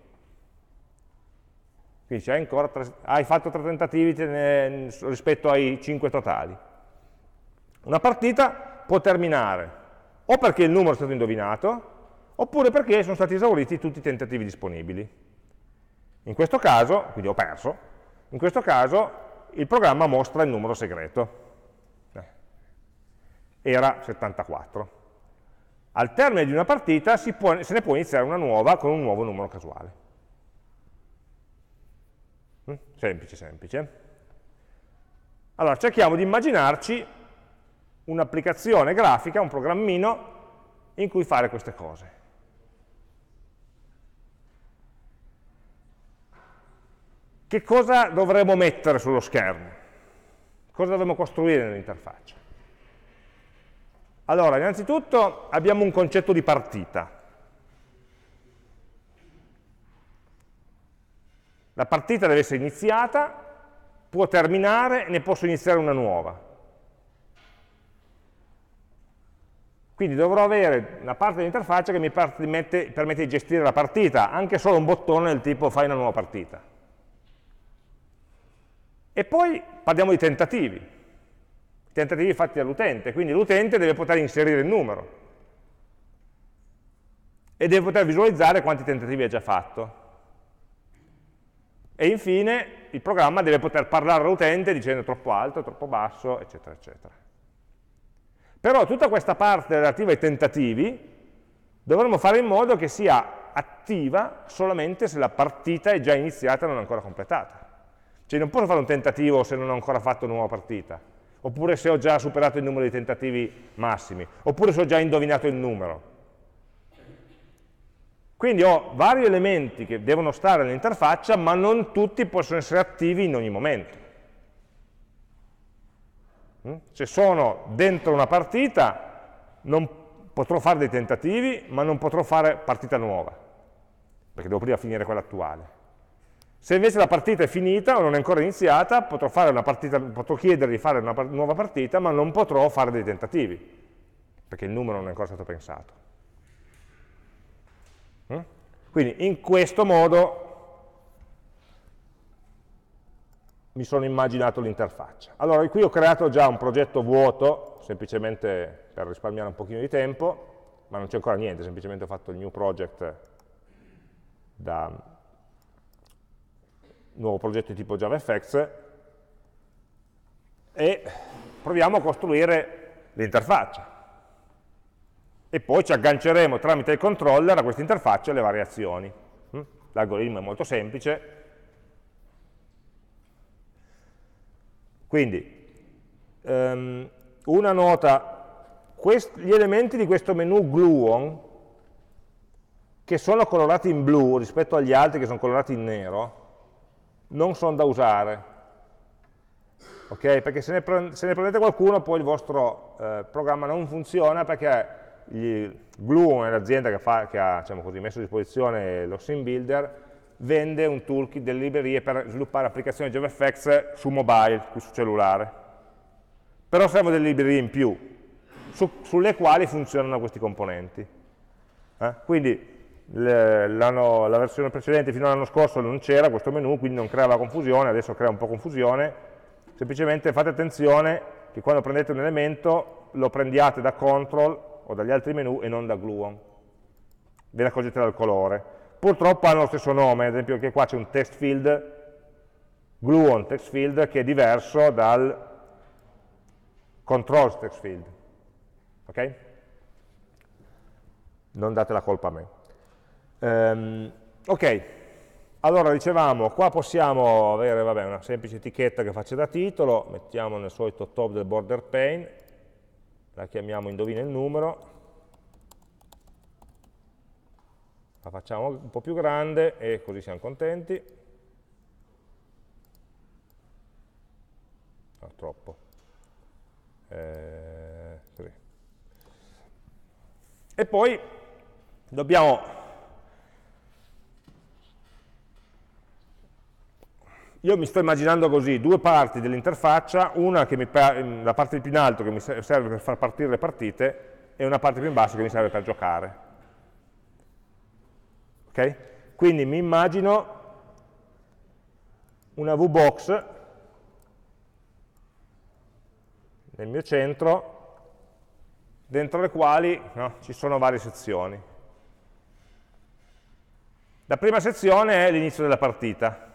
Quindi hai, ancora tre, hai fatto tre tentativi ne, rispetto ai cinque totali. Una partita può terminare o perché il numero è stato indovinato, oppure perché sono stati esauriti tutti i tentativi disponibili. In questo caso, quindi ho perso, in questo caso il programma mostra il numero segreto. Era settantaquattro. Al termine di una partita si può, se ne può iniziare una nuova con un nuovo numero casuale. Semplice, semplice. Allora, cerchiamo di immaginarci un'applicazione grafica, un programmino, in cui fare queste cose. Che cosa dovremmo mettere sullo schermo? Cosa dovremmo costruire nell'interfaccia? Allora, innanzitutto abbiamo un concetto di partita. La partita deve essere iniziata, può terminare, ne posso iniziare una nuova. Quindi dovrò avere una parte dell'interfaccia che mi permette, permette di gestire la partita, anche solo un bottone del tipo fai una nuova partita. E poi parliamo di tentativi, tentativi fatti dall'utente, quindi l'utente deve poter inserire il numero e deve poter visualizzare quanti tentativi ha già fatto. E infine il programma deve poter parlare all'utente dicendo troppo alto, troppo basso, eccetera, eccetera. Però tutta questa parte relativa ai tentativi dovremmo fare in modo che sia attiva solamente se la partita è già iniziata e non ancora completata. Cioè non posso fare un tentativo se non ho ancora fatto una nuova partita, oppure se ho già superato il numero di tentativi massimi, oppure se ho già indovinato il numero. Quindi ho vari elementi che devono stare nell'interfaccia, ma non tutti possono essere attivi in ogni momento. Se sono dentro una partita, non potrò fare dei tentativi, ma non potrò fare partita nuova, perché devo prima finire quella attuale. Se invece la partita è finita o non è ancora iniziata, potrò, fare una partita, potrò chiedere di fare una nuova partita, ma non potrò fare dei tentativi, perché il numero non è ancora stato pensato. Quindi in questo modo mi sono immaginato l'interfaccia. Allora, qui ho creato già un progetto vuoto, semplicemente per risparmiare un pochino di tempo, ma non c'è ancora niente, semplicemente ho fatto il new project da... nuovo progetto di tipo JavaFX, e proviamo a costruire l'interfaccia. E poi ci agganceremo tramite il controller a questa interfaccia le variazioni. L'algoritmo è molto semplice. Quindi, um, una nota, gli elementi di questo menu Gluon, che sono colorati in blu rispetto agli altri che sono colorati in nero, non sono da usare, ok? Perché se ne, se ne prendete qualcuno poi il vostro eh, programma non funziona, perché Gluon è l'azienda che, fa, che ha diciamo così, messo a disposizione lo Scene Builder, vende un toolkit delle librerie per sviluppare applicazioni JavaFX su mobile, su cellulare. Però servono delle librerie in più, su, sulle quali funzionano questi componenti. Eh? Quindi, Le, la, no, la versione precedente fino all'anno scorso non c'era questo menu, quindi non creava confusione, adesso crea un po' confusione, semplicemente fate attenzione che quando prendete un elemento lo prendiate da control o dagli altri menu e non da Gluon, ve ne accorgete dal colore. Purtroppo hanno lo stesso nome, ad esempio anche qua c'è un text field, Gluon text field, che è diverso dal controls text field, ok? Non date la colpa a me. Um, ok, allora dicevamo, qua possiamo avere vabbè, una semplice etichetta che faccia da titolo, mettiamo nel solito top del border pane, la chiamiamo Indovina il numero, la facciamo un po' più grande e così siamo contenti. No, troppo. Eh, così. E poi dobbiamo io mi sto immaginando così due parti dell'interfaccia, una che mi la parte più in alto che mi serve per far partire le partite e una parte più in basso che mi serve per giocare, ok? Quindi mi immagino una V box nel mio centro, dentro le quali no, ci sono varie sezioni. La prima sezione è l'inizio della partita,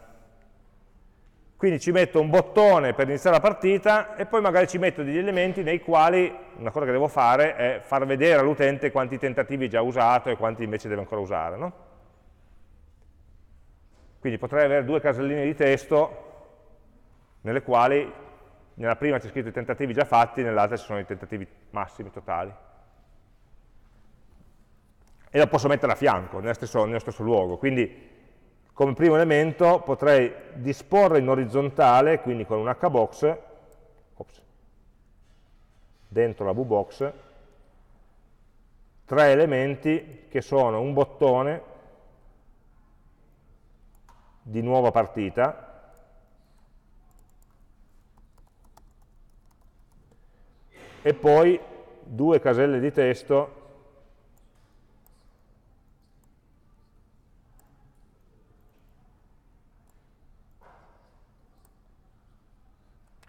quindi ci metto un bottone per iniziare la partita e poi magari ci metto degli elementi nei quali una cosa che devo fare è far vedere all'utente quanti tentativi ha già usato e quanti invece deve ancora usare, no? Quindi potrei avere due caselline di testo nelle quali nella prima c'è scritto i tentativi già fatti, nell'altra ci sono i tentativi massimi totali. E la posso mettere a fianco, nello stesso, nello stesso luogo. Quindi, come primo elemento, potrei disporre in orizzontale, quindi con un H box, ops, dentro la V box, tre elementi che sono un bottone di nuova partita, e poi due caselle di testo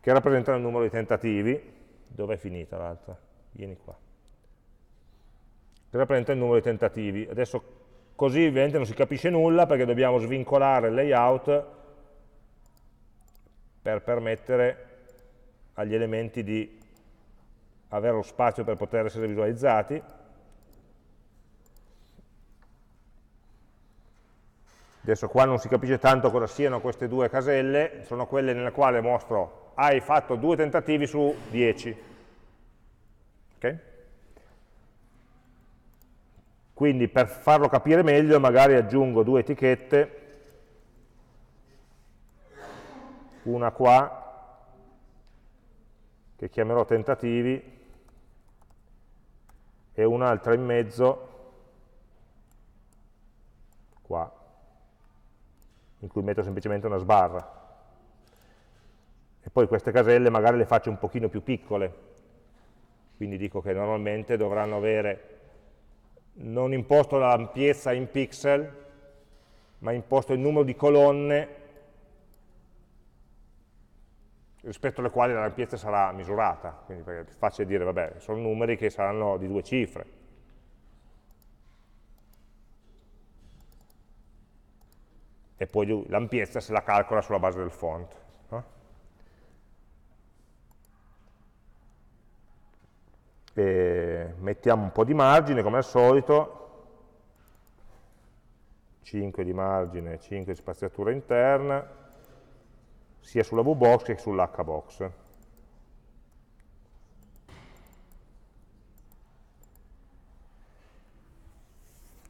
che rappresentano il numero di tentativi. Dov'è finita l'altra? Vieni qua. Che rappresenta il numero di tentativi. Adesso così ovviamente non si capisce nulla perché dobbiamo svincolare il layout per permettere agli elementi di avere lo spazio per poter essere visualizzati. Adesso qua non si capisce tanto cosa siano queste due caselle, sono quelle nelle quali mostro hai fatto due tentativi su dieci. Okay? Quindi per farlo capire meglio magari aggiungo due etichette, una qua che chiamerò tentativi, e un'altra in mezzo, qua, in cui metto semplicemente una sbarra. E poi queste caselle magari le faccio un pochino più piccole, quindi dico che normalmente dovranno avere, non imposto l'ampiezza in pixel, ma imposto il numero di colonne rispetto alle quali l'ampiezza sarà misurata, quindi perché è più facile dire, vabbè, sono numeri che saranno di due cifre. E poi l'ampiezza se la calcola sulla base del font. No? E mettiamo un po' di margine, come al solito, cinque di margine, cinque di spaziatura interna, sia sulla V box che sull'H box.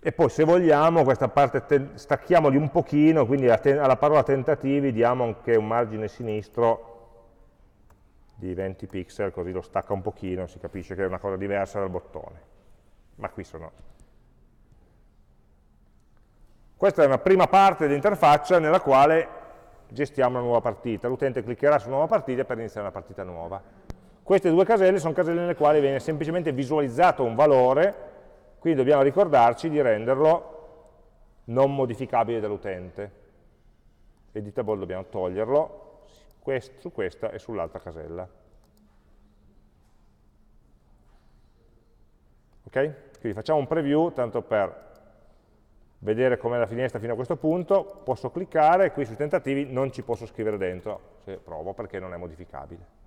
E poi se vogliamo questa parte stacchiamoli un pochino, quindi alla parola tentativi diamo anche un margine sinistro di venti pixel, così lo stacca un pochino, si capisce che è una cosa diversa dal bottone. Ma qui sono... Questa è una prima parte dell'interfaccia nella quale gestiamo una nuova partita, l'utente cliccherà su nuova partita per iniziare una partita nuova. Queste due caselle sono caselle nelle quali viene semplicemente visualizzato un valore, quindi dobbiamo ricordarci di renderlo non modificabile dall'utente. Editable dobbiamo toglierlo, quest, su questa e sull'altra casella. Ok? Quindi facciamo un preview, tanto per vedere com'è la finestra fino a questo punto. Posso cliccare, qui sui tentativi non ci posso scrivere dentro, se provo, perché non è modificabile.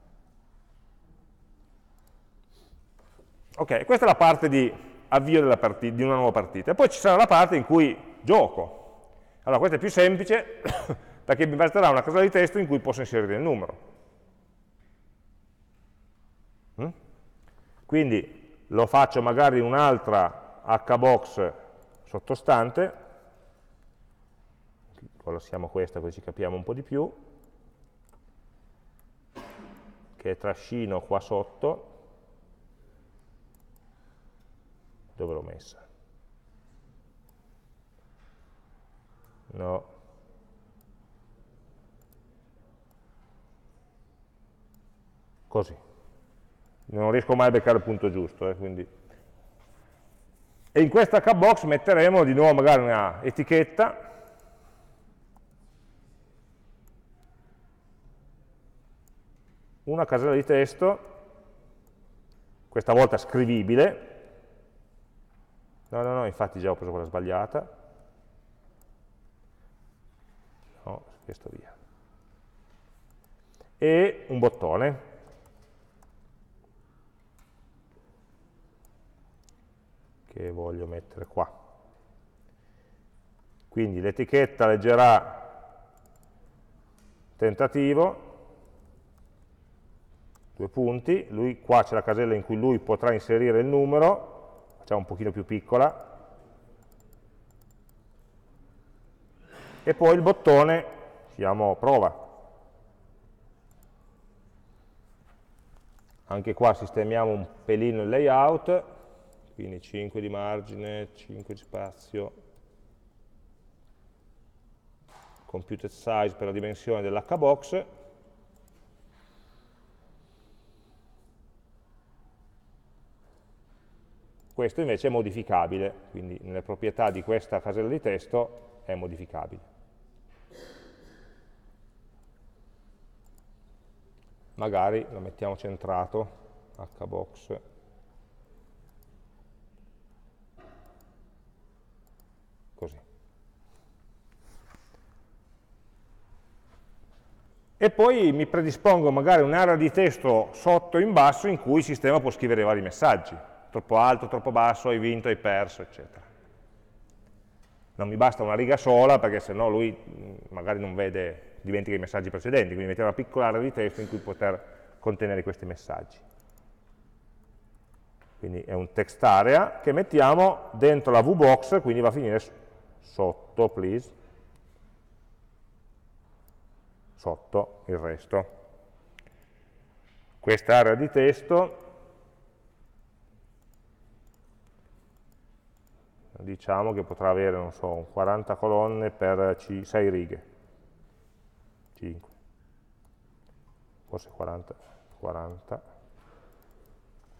Ok, questa è la parte di avvio della partita, di una nuova partita. E poi ci sarà la parte in cui gioco. Allora, questa è più semplice, perché mi basterà una casella di testo in cui posso inserire il numero. Quindi lo faccio magari in un'altra hbox sottostante. Colossiamo questa così ci capiamo un po' di più. Che trascino qua sotto. Dove l'ho messa? No. Così. Non riesco mai a beccare il punto giusto, eh, quindi. E in questa hbox metteremo di nuovo magari una etichetta una casella di testo, questa volta scrivibile. No, no, no, infatti già ho preso quella sbagliata. No, questo via. E un bottone. Che voglio mettere qua. Quindi l'etichetta leggerà tentativo, due punti, lui, qua c'è la casella in cui lui potrà inserire il numero. Facciamo un pochino più piccola, e poi il bottone, chiamo prova. Anche qua sistemiamo un pelino il layout, quindi cinque di margine, cinque di spazio, computed size per la dimensione dell'hbox, questo invece è modificabile, quindi nelle proprietà di questa casella di testo è modificabile. Magari lo mettiamo centrato, hbox. Così. E poi mi predispongo magari un'area di testo sotto in basso in cui il sistema può scrivere i vari messaggi. Troppo alto, troppo basso, hai vinto, hai perso, eccetera. Non mi basta una riga sola, perché sennò lui magari non vede, dimentica i messaggi precedenti, quindi metterà una piccola area di testo in cui poter contenere questi messaggi. Quindi è un text area che mettiamo dentro la V box, quindi va a finire sotto, please, sotto il resto. Questa area di testo diciamo che potrà avere, non so, quaranta colonne per sei righe, cinque, forse quaranta, quaranta,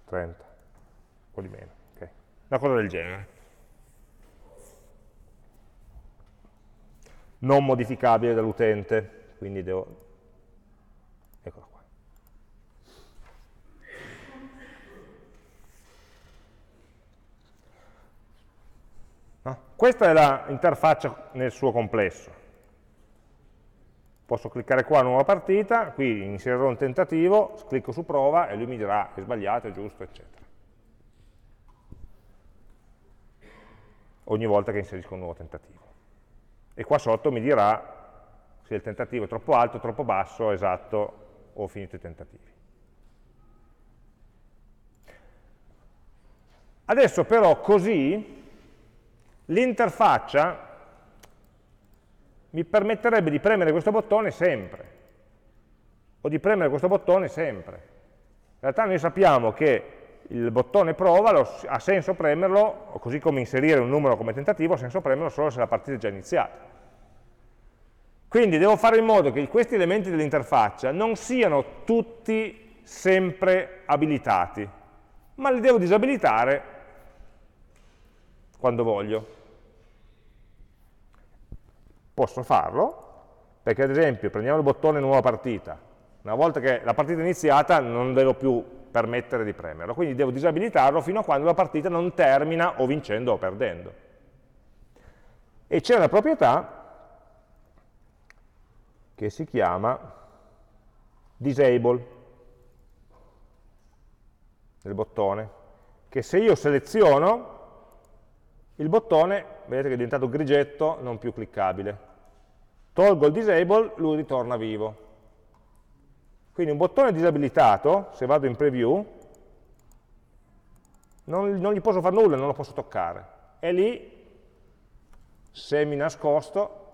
trenta, un po' di meno, ok, una cosa del genere. Non modificabile dall'utente, quindi devo, eccola qua. No? Questa è l'interfaccia nel suo complesso. Posso cliccare qua, nuova partita, qui inserirò un tentativo, clicco su prova e lui mi dirà è sbagliato, è giusto, eccetera. Ogni volta che inserisco un nuovo tentativo. E qua sotto mi dirà se il tentativo è troppo alto, troppo basso, esatto, ho finito i tentativi. Adesso però così l'interfaccia mi permetterebbe di premere questo bottone sempre, o di premere questo bottone sempre. In realtà noi sappiamo che il bottone prova lo, ha senso premerlo, così come inserire un numero come tentativo, ha senso premerlo solo se la partita è già iniziata. Quindi devo fare in modo che questi elementi dell'interfaccia non siano tutti sempre abilitati, ma li devo disabilitare quando voglio. Posso farlo Perché ad esempio prendiamo il bottone nuova partita, una volta che la partita è iniziata non devo più permettere di premerlo, quindi devo disabilitarlo fino a quando la partita non termina o vincendo o perdendo. E c'è una proprietà che si chiama disable del bottone, che se io seleziono il bottone, vedete che è diventato grigetto, non più cliccabile. Tolgo il disable, lui ritorna vivo. Quindi un bottone disabilitato, se vado in preview, non, non gli posso fare nulla, non lo posso toccare. È lì, semi nascosto,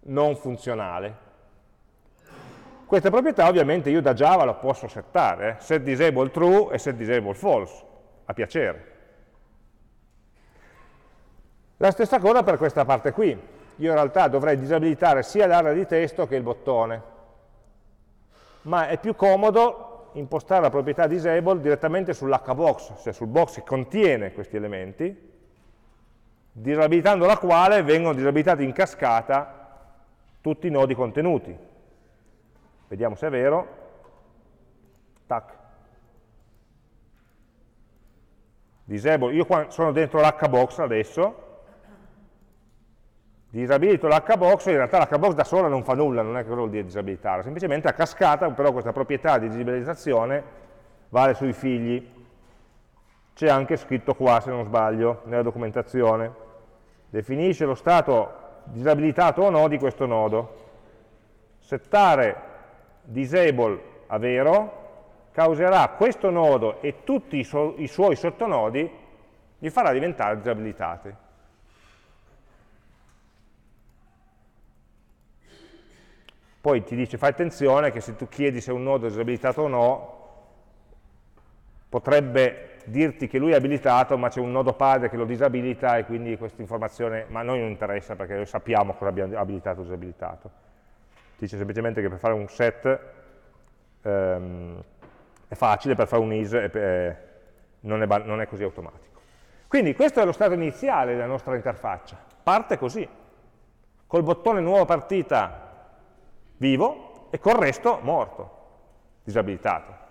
non funzionale. Questa proprietà ovviamente io da Java la posso settare, eh? Set disable true e set disable false, a piacere. La stessa cosa per questa parte qui. Io in realtà dovrei disabilitare sia l'area di testo che il bottone. Ma è più comodo impostare la proprietà disable direttamente sull'hbox, cioè sul box che contiene questi elementi, disabilitando la quale vengono disabilitati in cascata tutti i nodi contenuti. Vediamo se è vero. Tac. Disable. Io qua sono dentro l'hbox adesso, disabilito l'hbox, in realtà l'hbox da sola non fa nulla, non è che vuol dire disabilitare, semplicemente a cascata, però questa proprietà di disabilitazione vale sui figli. C'è anche scritto qua, se non sbaglio, nella documentazione. Definisce lo stato disabilitato o no di questo nodo. Settare disable a vero causerà questo nodo e tutti i, su i suoi sottonodi li farà diventare disabilitati. Poi ti dice, fai attenzione che se tu chiedi se un nodo è disabilitato o no, potrebbe dirti che lui è abilitato, ma c'è un nodo padre che lo disabilita e quindi questa informazione, ma a noi non interessa perché noi sappiamo cosa abbiamo abilitato o disabilitato. Ti dice semplicemente che per fare un set ehm, è facile, per fare un is è, è, non, è, non è così automatico. Quindi questo è lo stato iniziale della nostra interfaccia. Parte così, col bottone nuova partita vivo e col resto morto, disabilitato.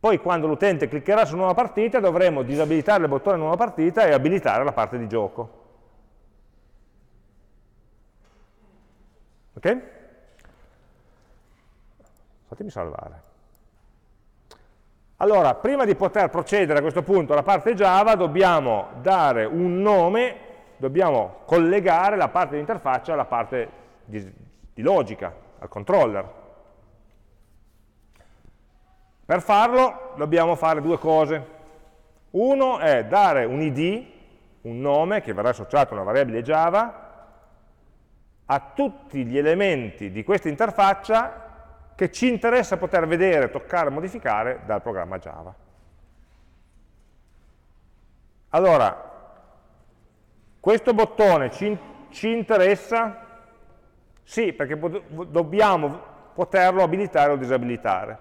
Poi quando l'utente cliccherà su nuova partita dovremo disabilitare il bottone nuova partita e abilitare la parte di gioco. Ok? Fatemi salvare. Allora, prima di poter procedere a questo punto alla parte Java dobbiamo dare un nome, dobbiamo collegare la parte di interfaccia alla parte di di logica, al controller. Per farlo dobbiamo fare due cose. Uno è dare un I D, un nome che verrà associato a una variabile Java, a tutti gli elementi di questa interfaccia che ci interessa poter vedere, toccare, modificare dal programma Java. Allora, questo bottone ci, ci interessa. Sì, perché dobbiamo poterlo abilitare o disabilitare.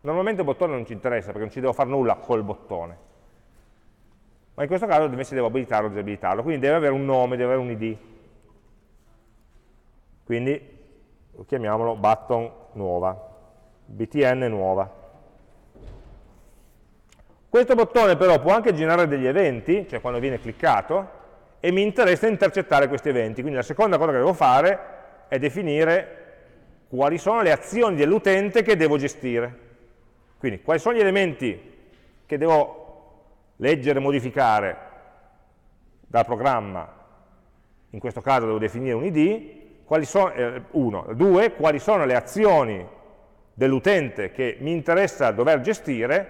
Normalmente il bottone non ci interessa, perché non ci devo fare nulla col bottone. Ma in questo caso invece devo abilitarlo o disabilitarlo, quindi deve avere un nome, deve avere un I D. Quindi chiamiamolo button nuova, B T N nuova. Questo bottone però può anche generare degli eventi, cioè quando viene cliccato, e mi interessa intercettare questi eventi. Quindi la seconda cosa che devo fare è definire quali sono le azioni dell'utente che devo gestire. Quindi, quali sono gli elementi che devo leggere e modificare dal programma, in questo caso devo definire un I D, quali sono, eh, uno, due, quali sono le azioni dell'utente che mi interessa dover gestire,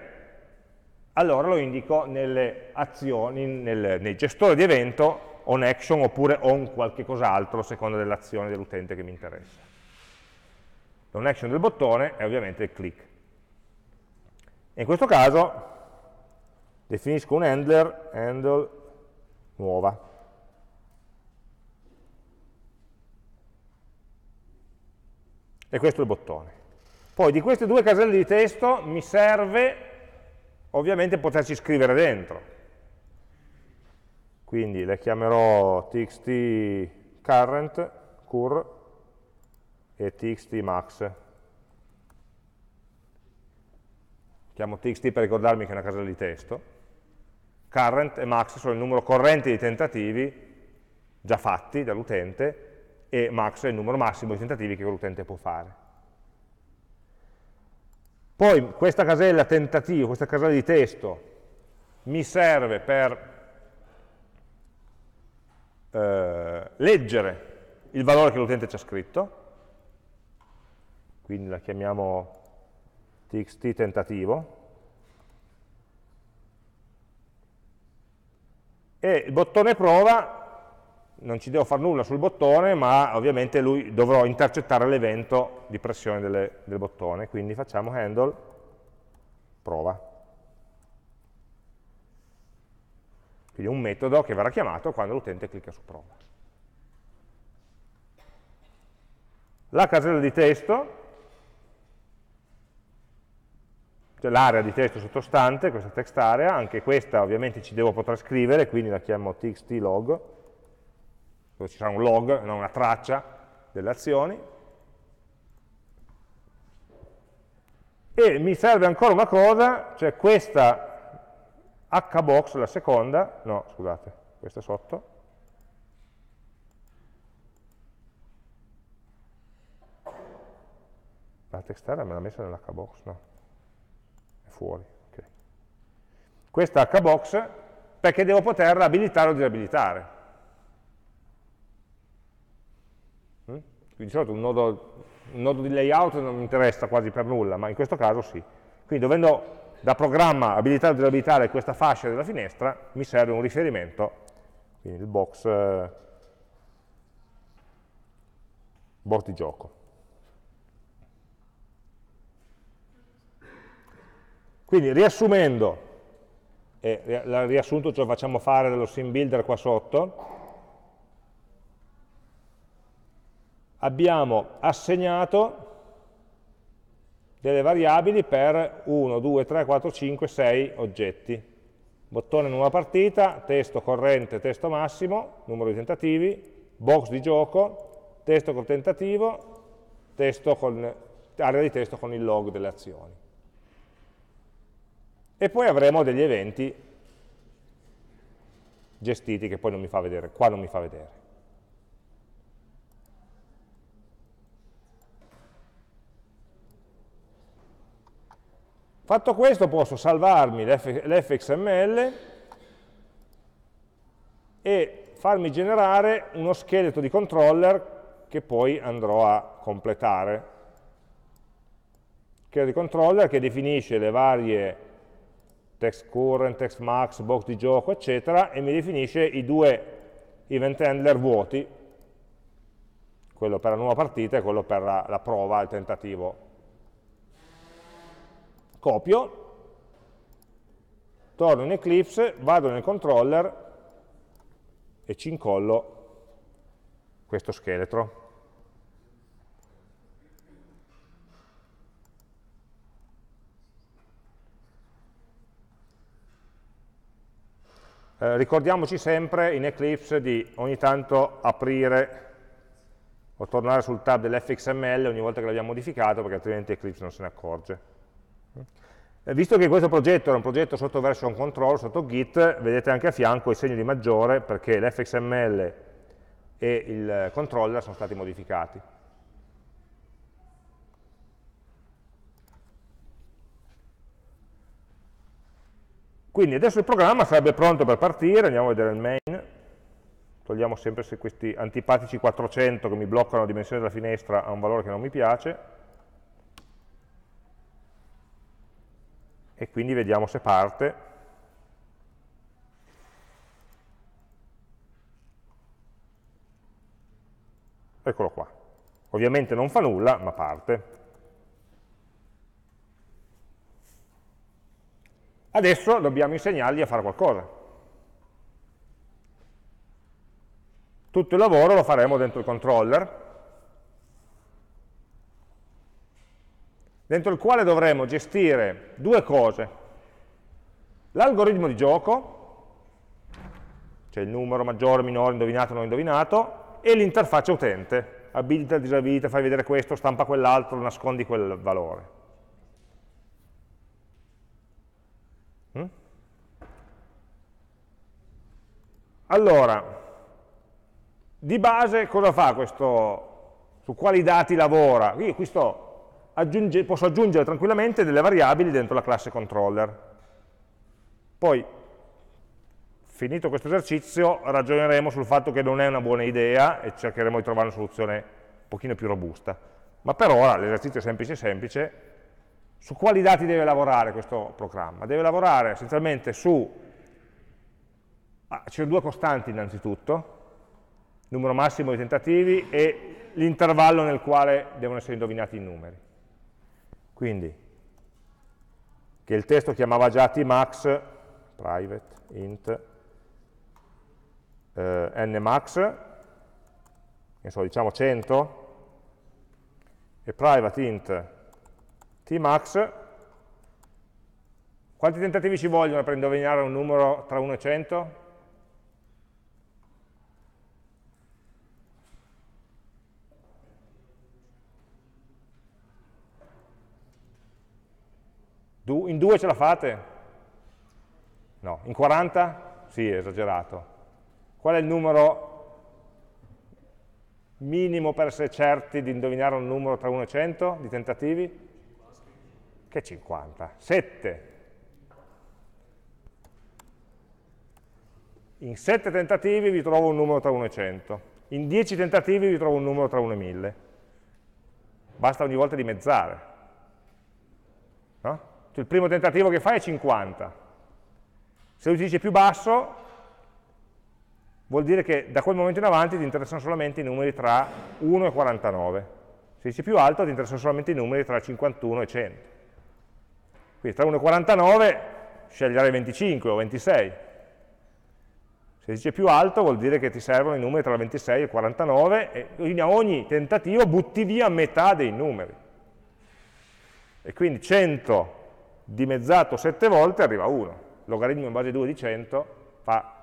allora lo indico nelle azioni, nel, nel gestore di evento, on action oppure on qualche cos'altro a seconda dell'azione dell'utente che mi interessa. L'on action del bottone è ovviamente il click. E in questo caso definisco un handler, handle nuova. E questo è il bottone. Poi di queste due caselle di testo mi serve ovviamente poterci scrivere dentro. Quindi le chiamerò txt current, cur, e txtmax. Chiamo txt per ricordarmi che è una casella di testo. Current e max sono il numero corrente di tentativi già fatti dall'utente, e max è il numero massimo di tentativi che l'utente può fare. Poi questa casella tentativo, questa casella di testo, mi serve per eh, leggere il valore che l'utente ci ha scritto, quindi la chiamiamo txt tentativo, e il bottone prova. Non ci devo fare nulla sul bottone, ma ovviamente lui dovrò intercettare l'evento di pressione delle, del bottone, quindi facciamo handle prova. Quindi un metodo che verrà chiamato quando l'utente clicca su prova. La casella di testo, cioè l'area di testo sottostante, questa text area, anche questa ovviamente ci devo poter scrivere, quindi la chiamo txt log, dove ci sarà un log, non una traccia delle azioni. E mi serve ancora una cosa, cioè questa hbox, la seconda, no scusate, questa sotto, la textarea me l'ha messa nell'hbox, no, è fuori, ok. Questa hbox perché devo poterla abilitare o disabilitare. Quindi di solito un nodo, un nodo di layout non mi interessa quasi per nulla, ma in questo caso sì. Quindi dovendo da programma abilitare o disabilitare questa fascia della finestra, mi serve un riferimento, quindi il box, eh, box di gioco. Quindi riassumendo, e eh, il riassunto ce lo facciamo fare dallo Scene Builder qua sotto, abbiamo assegnato delle variabili per uno, due, tre, quattro, cinque, sei oggetti. Bottone nuova partita, testo corrente, testo massimo, numero di tentativi, box di gioco, testo col tentativo, testo con, area di testo con il log delle azioni. E poi avremo degli eventi gestiti che poi non mi fa vedere, qua non mi fa vedere. Fatto questo posso salvarmi l'fxml e farmi generare uno scheletro di controller che poi andrò a completare. Scheletro di controller che definisce le varie text current, text max, box di gioco, eccetera, e mi definisce i due event handler vuoti, quello per la nuova partita e quello per la, la prova, il tentativo. Copio, torno in Eclipse, vado nel controller e ci incollo questo scheletro. Eh, ricordiamoci sempre in Eclipse di ogni tanto aprire o tornare sul tab dell'fxml ogni volta che l'abbiamo modificato, perché altrimenti Eclipse non se ne accorge. Visto che questo progetto era un progetto sotto version control, sotto Git, vedete anche a fianco il segno di maggiore perché l'fxml e il controller sono stati modificati. Quindi adesso il programma sarebbe pronto per partire, andiamo a vedere il main, togliamo sempre se questi antipatici quattrocento che mi bloccano la dimensione della finestra a un valore che non mi piace. E quindi vediamo se parte. Eccolo qua. Ovviamente non fa nulla, ma parte. Adesso dobbiamo insegnargli a fare qualcosa. Tutto il lavoro lo faremo dentro il controller, dentro il quale dovremo gestire due cose: l'algoritmo di gioco, cioè il numero maggiore, minore, indovinato, non indovinato, e l'interfaccia utente, abilita, disabilita, fai vedere questo, stampa quell'altro, nascondi quel valore. Mm? Allora, di base cosa fa questo, su quali dati lavora? Io qui sto, aggiunge, posso aggiungere tranquillamente delle variabili dentro la classe controller. Poi, finito questo esercizio, ragioneremo sul fatto che non è una buona idea e cercheremo di trovare una soluzione un pochino più robusta. Ma per ora l'esercizio è semplice semplice. Su quali dati deve lavorare questo programma? Deve lavorare essenzialmente su, ah, ci sono due costanti innanzitutto, numero massimo di tentativi e l'intervallo nel quale devono essere indovinati i numeri. Quindi, che il testo chiamava già tmax, private, int, Eh, nmax, che so, diciamo cento, e private int tmax. Quanti tentativi ci vogliono per indovinare un numero tra uno e cento? Du in due ce la fate? No. In quaranta? Sì, è esagerato. Qual è il numero minimo per essere certi di indovinare un numero tra uno e cento di tentativi? Che cinquanta? sette. In sette tentativi vi trovo un numero tra uno e cento. In dieci tentativi vi trovo un numero tra uno e mille. Basta ogni volta dimezzare. No? Cioè, il primo tentativo che fai è cinquanta. Se lui ti dice più basso, vuol dire che da quel momento in avanti ti interessano solamente i numeri tra uno e quarantanove. Se dici più alto ti interessano solamente i numeri tra cinquantuno e cento. Quindi tra uno e quarantanove sceglierai venticinque o ventisei. Se dici più alto vuol dire che ti servono i numeri tra ventisei e quarantanove e quindi a ogni tentativo butti via metà dei numeri. E quindi cento dimezzato sette volte arriva a uno. Logaritmo in base due di cento fa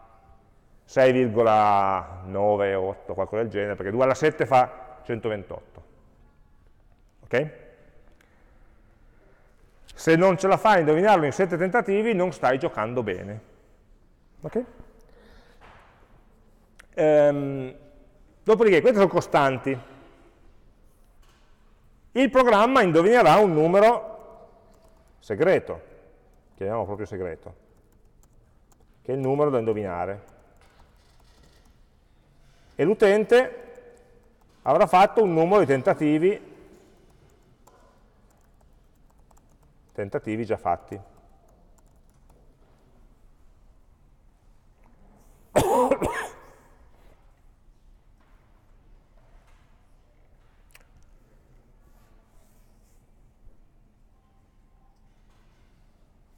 sei virgola novantotto, qualcosa del genere, perché due alla sette fa centoventotto. Ok? Se non ce la fai a indovinarlo in sette tentativi, non stai giocando bene. Ok? Ehm, dopodiché, queste sono costanti. Il programma indovinerà un numero segreto, chiamiamolo proprio segreto, che è il numero da indovinare. E l'utente avrà fatto un numero di tentativi, tentativi già fatti.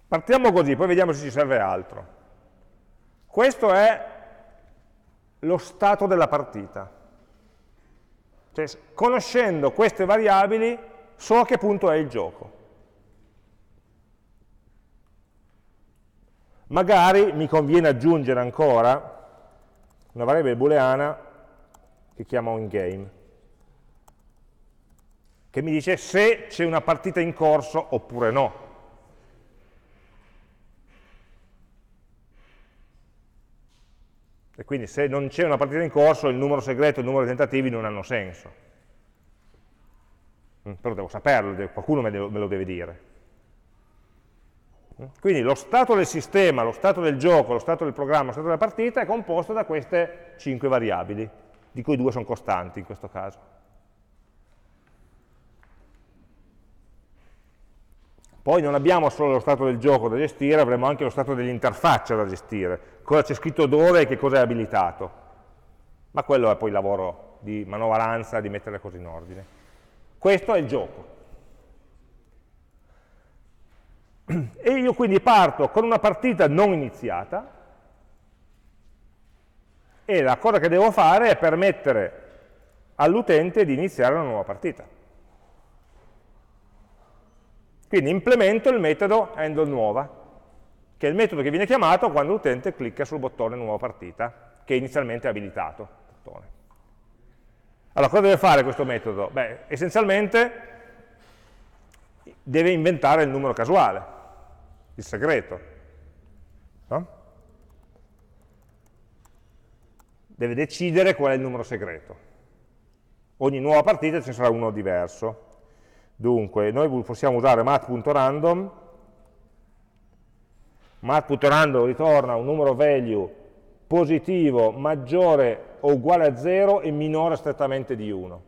Partiamo così, poi vediamo se ci serve altro. Questo è lo stato della partita. Cioè, conoscendo queste variabili, so a che punto è il gioco. Magari mi conviene aggiungere ancora una variabile booleana che chiamo in-game, che mi dice se c'è una partita in corso oppure no. E quindi se non c'è una partita in corso, il numero segreto e il numero di tentativi non hanno senso. Però devo saperlo, qualcuno me lo deve dire. Quindi lo stato del sistema, lo stato del gioco, lo stato del programma, lo stato della partita è composto da queste cinque variabili, di cui due sono costanti in questo caso. Poi non abbiamo solo lo stato del gioco da gestire, avremo anche lo stato dell'interfaccia da gestire. Cosa c'è scritto dove e che cosa è abilitato. Ma quello è poi il lavoro di manovalanza, di mettere le cose in ordine. Questo è il gioco. E io quindi parto con una partita non iniziata e la cosa che devo fare è permettere all'utente di iniziare una nuova partita. Quindi implemento il metodo handle nuova, che è il metodo che viene chiamato quando l'utente clicca sul bottone nuova partita, che inizialmente è abilitato. Bottone. Allora, cosa deve fare questo metodo? Beh, essenzialmente deve inventare il numero casuale, il segreto. No? Deve decidere qual è il numero segreto. Ogni nuova partita ce ne sarà uno diverso. Dunque, noi possiamo usare mat.random. Mat.random ritorna un numero value positivo maggiore o uguale a zero e minore strettamente di uno.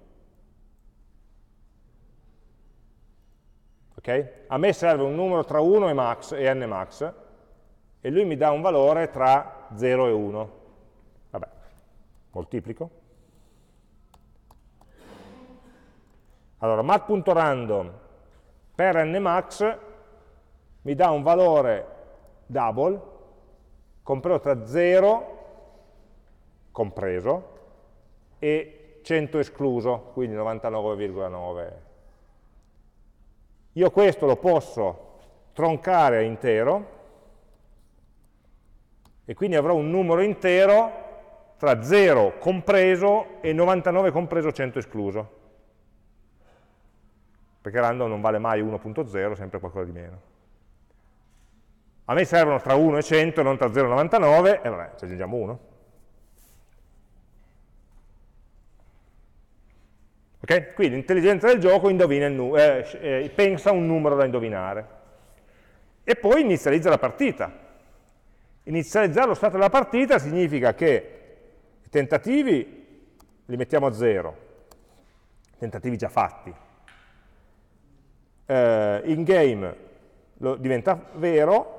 Okay? A me serve un numero tra uno e, max, e n max, e lui mi dà un valore tra zero e uno. Vabbè, moltiplico. Allora, mat.random per nmax mi dà un valore double, compreso tra zero, compreso, e cento escluso, quindi novantanove virgola nove. Io questo lo posso troncare intero, e quindi avrò un numero intero tra zero compreso e novantanove compreso, cento escluso. Perché random non vale mai uno punto zero, sempre qualcosa di meno. A me servono tra uno e cento, non tra zero e novantanove, e vabbè, ci aggiungiamo uno. Ok? Quindi l'intelligenza del gioco indovina il nu eh, eh, pensa un numero da indovinare. E poi inizializza la partita. Inizializzare lo stato della partita significa che i tentativi li mettiamo a zero, tentativi già fatti. Uh, in game lo diventa vero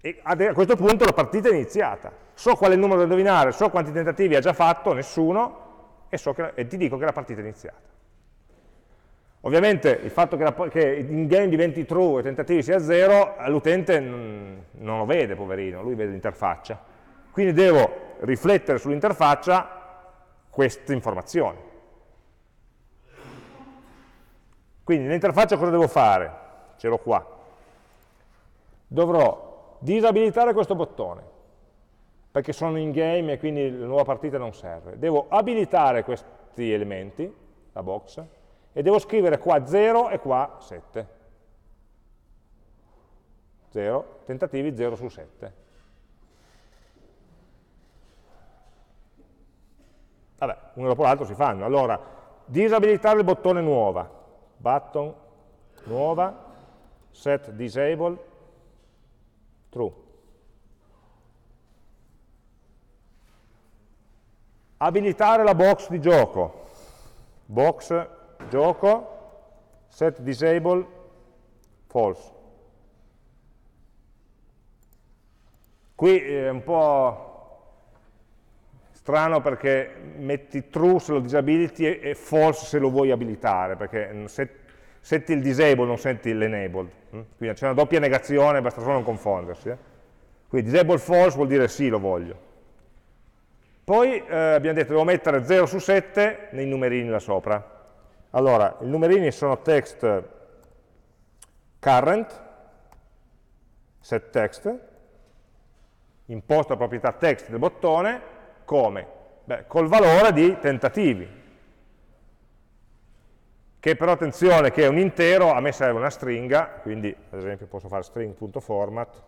e a questo punto la partita è iniziata. So qual è il numero da indovinare, so quanti tentativi ha già fatto, nessuno, e, so che, e ti dico che la partita è iniziata. Ovviamente il fatto che, la, che in game diventi true e i tentativi sia zero, l'utente non lo vede, poverino, lui vede l'interfaccia. Quindi devo riflettere sull'interfaccia queste informazioni. Quindi nell'interfaccia cosa devo fare? Ce l'ho qua. Dovrò disabilitare questo bottone, perché sono in game e quindi la nuova partita non serve. Devo abilitare questi elementi, la box, e devo scrivere qua zero e qua sette. zero, tentativi zero su sette. Vabbè, uno dopo l'altro si fanno. Allora, disabilitare il bottone nuova. Button, nuova, set disable, true. Abilitare la box di gioco. Box, gioco, set disable, false. Qui è un po' strano perché metti true se lo disabiliti e false se lo vuoi abilitare, perché set, setti il disable, non senti l'enabled. Quindi c'è una doppia negazione, basta solo non confondersi. Eh? Quindi disable false vuol dire sì, lo voglio. Poi eh, abbiamo detto devo mettere zero su sette nei numerini là sopra. Allora, i numerini sono text current, set text, imposta proprietà text del bottone. Come? Beh, col valore di tentativi, che però attenzione che è un intero, a me serve una stringa, quindi ad esempio posso fare string.format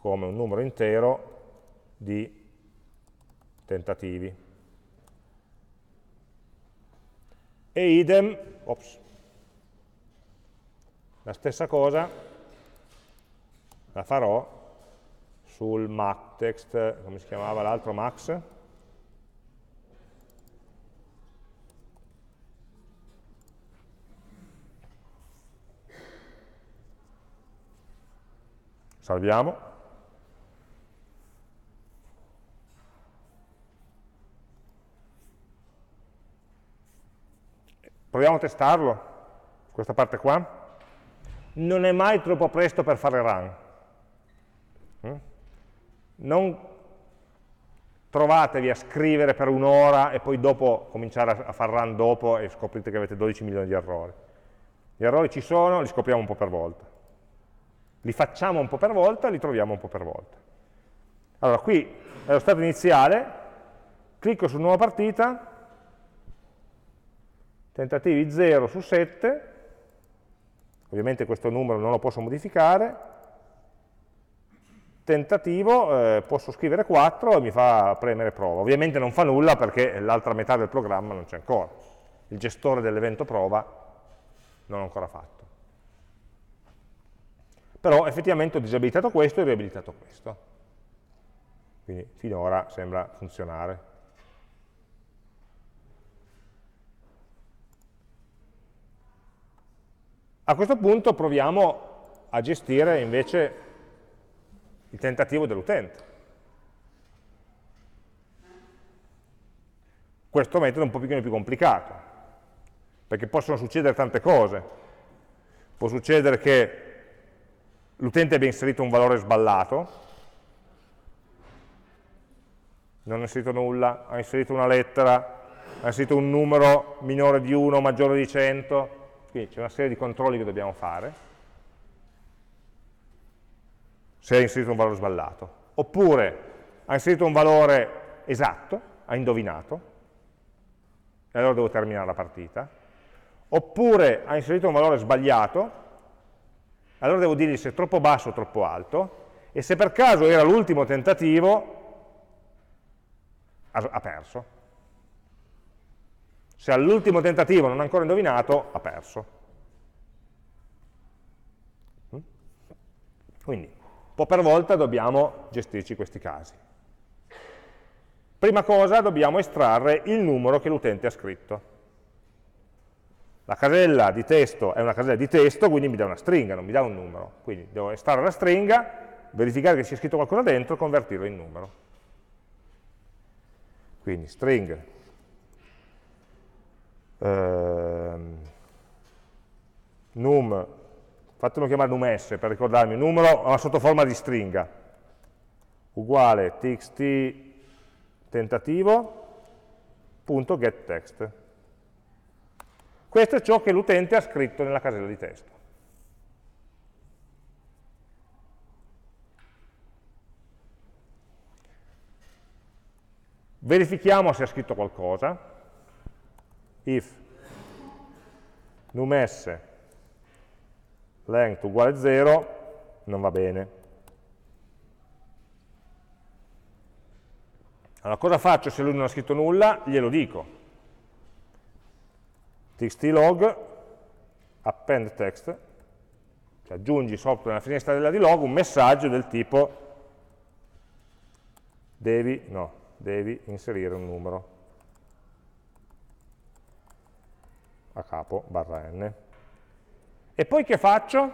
come un numero intero di tentativi. E idem, ops, la stessa cosa la farò sul max text, come si chiamava l'altro max? Salviamo. Proviamo a testarlo, questa parte qua. Non è mai troppo presto per fare run. Mm? Non trovatevi a scrivere per un'ora e poi dopo cominciare a far run dopo e scoprite che avete dodici milioni di errori. Gli errori ci sono, li scopriamo un po' per volta. Li facciamo un po' per volta, li troviamo un po' per volta. Allora, qui è lo stato iniziale, clicco su nuova partita, tentativi zero su sette, ovviamente questo numero non lo posso modificare, tentativo, eh, posso scrivere quattro e mi fa premere prova. Ovviamente non fa nulla perché l'altra metà del programma non c'è ancora. Il gestore dell'evento prova non l'ho ancora fatto. Però effettivamente ho disabilitato questo e riabilitato questo. Quindi finora sembra funzionare. A questo punto proviamo a gestire invece il tentativo dell'utente. Questo metodo è un pochino più complicato, perché possono succedere tante cose. Può succedere che l'utente abbia inserito un valore sballato, non ha inserito nulla, ha inserito una lettera, ha inserito un numero minore di uno, maggiore di cento, quindi c'è una serie di controlli che dobbiamo fare se ha inserito un valore sballato. Oppure ha inserito un valore esatto, ha indovinato, e allora devo terminare la partita. Oppure ha inserito un valore sbagliato, allora devo dirgli se è troppo basso o troppo alto, e se per caso era l'ultimo tentativo, ha perso. Se all'ultimo tentativo non ha ancora indovinato, ha perso. Quindi, po' per volta dobbiamo gestirci questi casi. Prima cosa, dobbiamo estrarre il numero che l'utente ha scritto. La casella di testo è una casella di testo, quindi mi dà una stringa, non mi dà un numero. Quindi devo estrarre la stringa, verificare che sia scritto qualcosa dentro e convertirlo in numero. Quindi string ehm, num, fatemelo chiamare num S per ricordarmi, un numero ma sotto forma di stringa, uguale txt tentativo.getText. Questo è ciò che l'utente ha scritto nella casella di testo. Verifichiamo se ha scritto qualcosa, if num S length uguale zero, non va bene. Allora, cosa faccio se lui non ha scritto nulla? Glielo dico. txt_log append text, cioè aggiungi sotto nella finestrella di log un messaggio del tipo devi, no, devi inserire un numero a capo, barra n. E poi che faccio?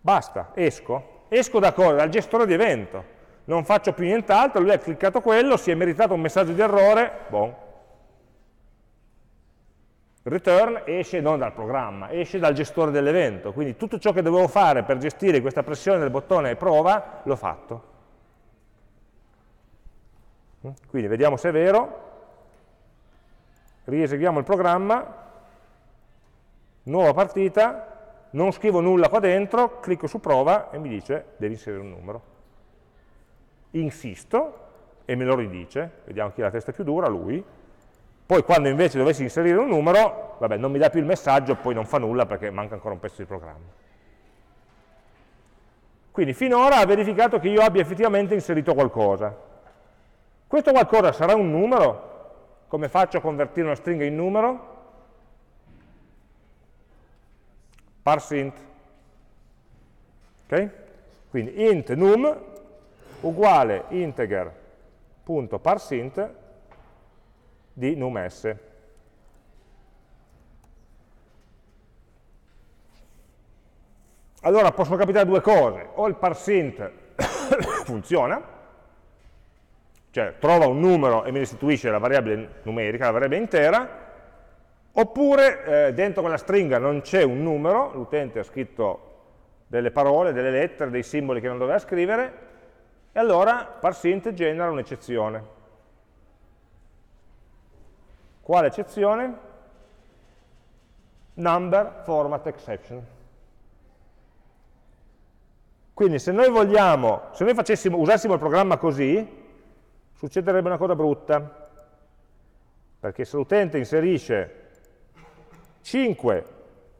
Basta, esco. Esco da cosa? Dal gestore di evento. Non faccio più nient'altro, lui ha cliccato quello, si è meritato un messaggio di errore, boh. Return esce non dal programma, esce dal gestore dell'evento. Quindi tutto ciò che dovevo fare per gestire questa pressione del bottone prova, l'ho fatto. Quindi vediamo se è vero. Rieseguiamo il programma. Nuova partita, non scrivo nulla qua dentro, clicco su prova e mi dice devi inserire un numero. Insisto e me lo ridice, vediamo chi ha la testa più dura, lui. Poi quando invece dovessi inserire un numero, vabbè, non mi dà più il messaggio, poi non fa nulla perché manca ancora un pezzo di programma. Quindi finora ha verificato che io abbia effettivamente inserito qualcosa. Questo qualcosa sarà un numero? Come faccio a convertire una stringa in numero? ParseInt, ok? Quindi int num uguale integer.parseInt di num S. Allora possono capitare due cose, o il parseInt funziona, cioè trova un numero e mi restituisce la variabile numerica, la variabile intera, oppure eh, dentro quella stringa non c'è un numero, l'utente ha scritto delle parole, delle lettere, dei simboli che non doveva scrivere, e allora parseInt genera un'eccezione. Quale eccezione? Number format exception. Quindi se noi vogliamo, se noi facessimo, usassimo il programma così, succederebbe una cosa brutta, perché se l'utente inserisce cinque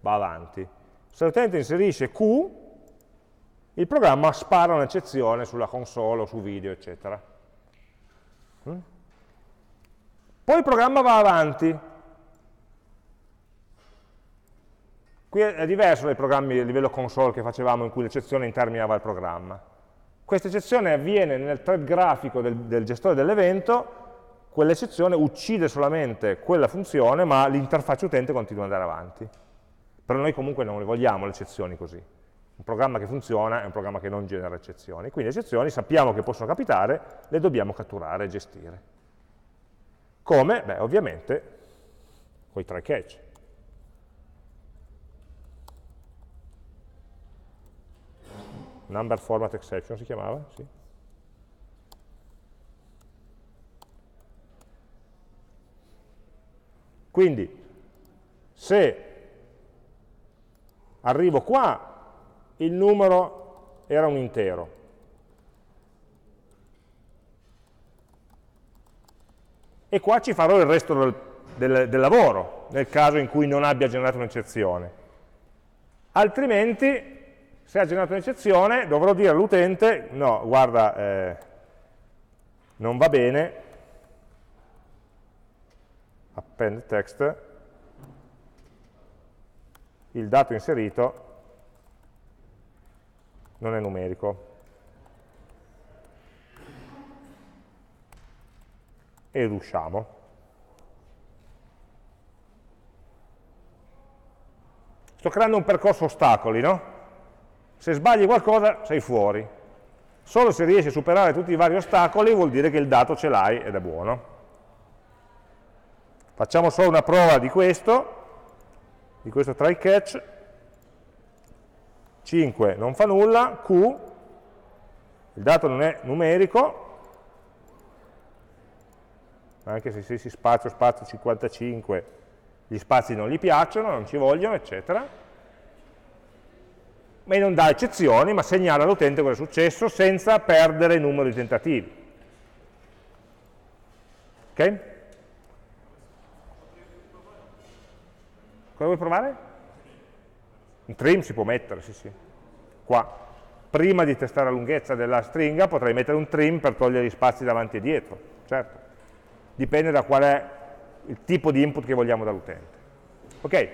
va avanti, se l'utente inserisce Q, il programma spara un'eccezione sulla console o su video, eccetera. Poi il programma va avanti. Qui è diverso dai programmi a livello console che facevamo, in cui l'eccezione interminava il programma. Questa eccezione avviene nel thread grafico del, del gestore dell'evento, quell'eccezione uccide solamente quella funzione, ma l'interfaccia utente continua ad andare avanti. Però noi comunque non le vogliamo le eccezioni così. Un programma che funziona è un programma che non genera eccezioni. Quindi le eccezioni sappiamo che possono capitare, le dobbiamo catturare e gestire. Come? Beh, ovviamente con i try catch. Number format exception si chiamava, sì. Quindi, se arrivo qua, il numero era un intero. E qua ci farò il resto del, del, del lavoro, nel caso in cui non abbia generato un'eccezione. Altrimenti, se ha generato un'eccezione, dovrò dire all'utente, no, guarda, eh, non va bene, append text, il dato inserito non è numerico. E riusciamo. Sto creando un percorso ostacoli, no? Se sbagli qualcosa sei fuori. Solo se riesci a superare tutti i vari ostacoli vuol dire che il dato ce l'hai ed è buono. Facciamo solo una prova di questo, di questo try catch. cinque non fa nulla, Q, il dato non è numerico, anche se si spazio, spazio cinquantacinque, gli spazi non gli piacciono, non ci vogliono, eccetera. Ma non dà eccezioni, ma segnala all'utente cosa è successo senza perdere il numero di tentativi. Ok? Cosa vuoi provare? Un trim si può mettere, sì, sì. Qua. Prima di testare la lunghezza della stringa potrei mettere un trim per togliere gli spazi davanti e dietro, certo. Dipende da qual è il tipo di input che vogliamo dall'utente. Ok?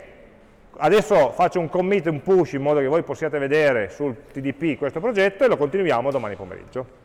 Adesso faccio un commit, un push, in modo che voi possiate vedere sul T D P questo progetto, e lo continuiamo domani pomeriggio.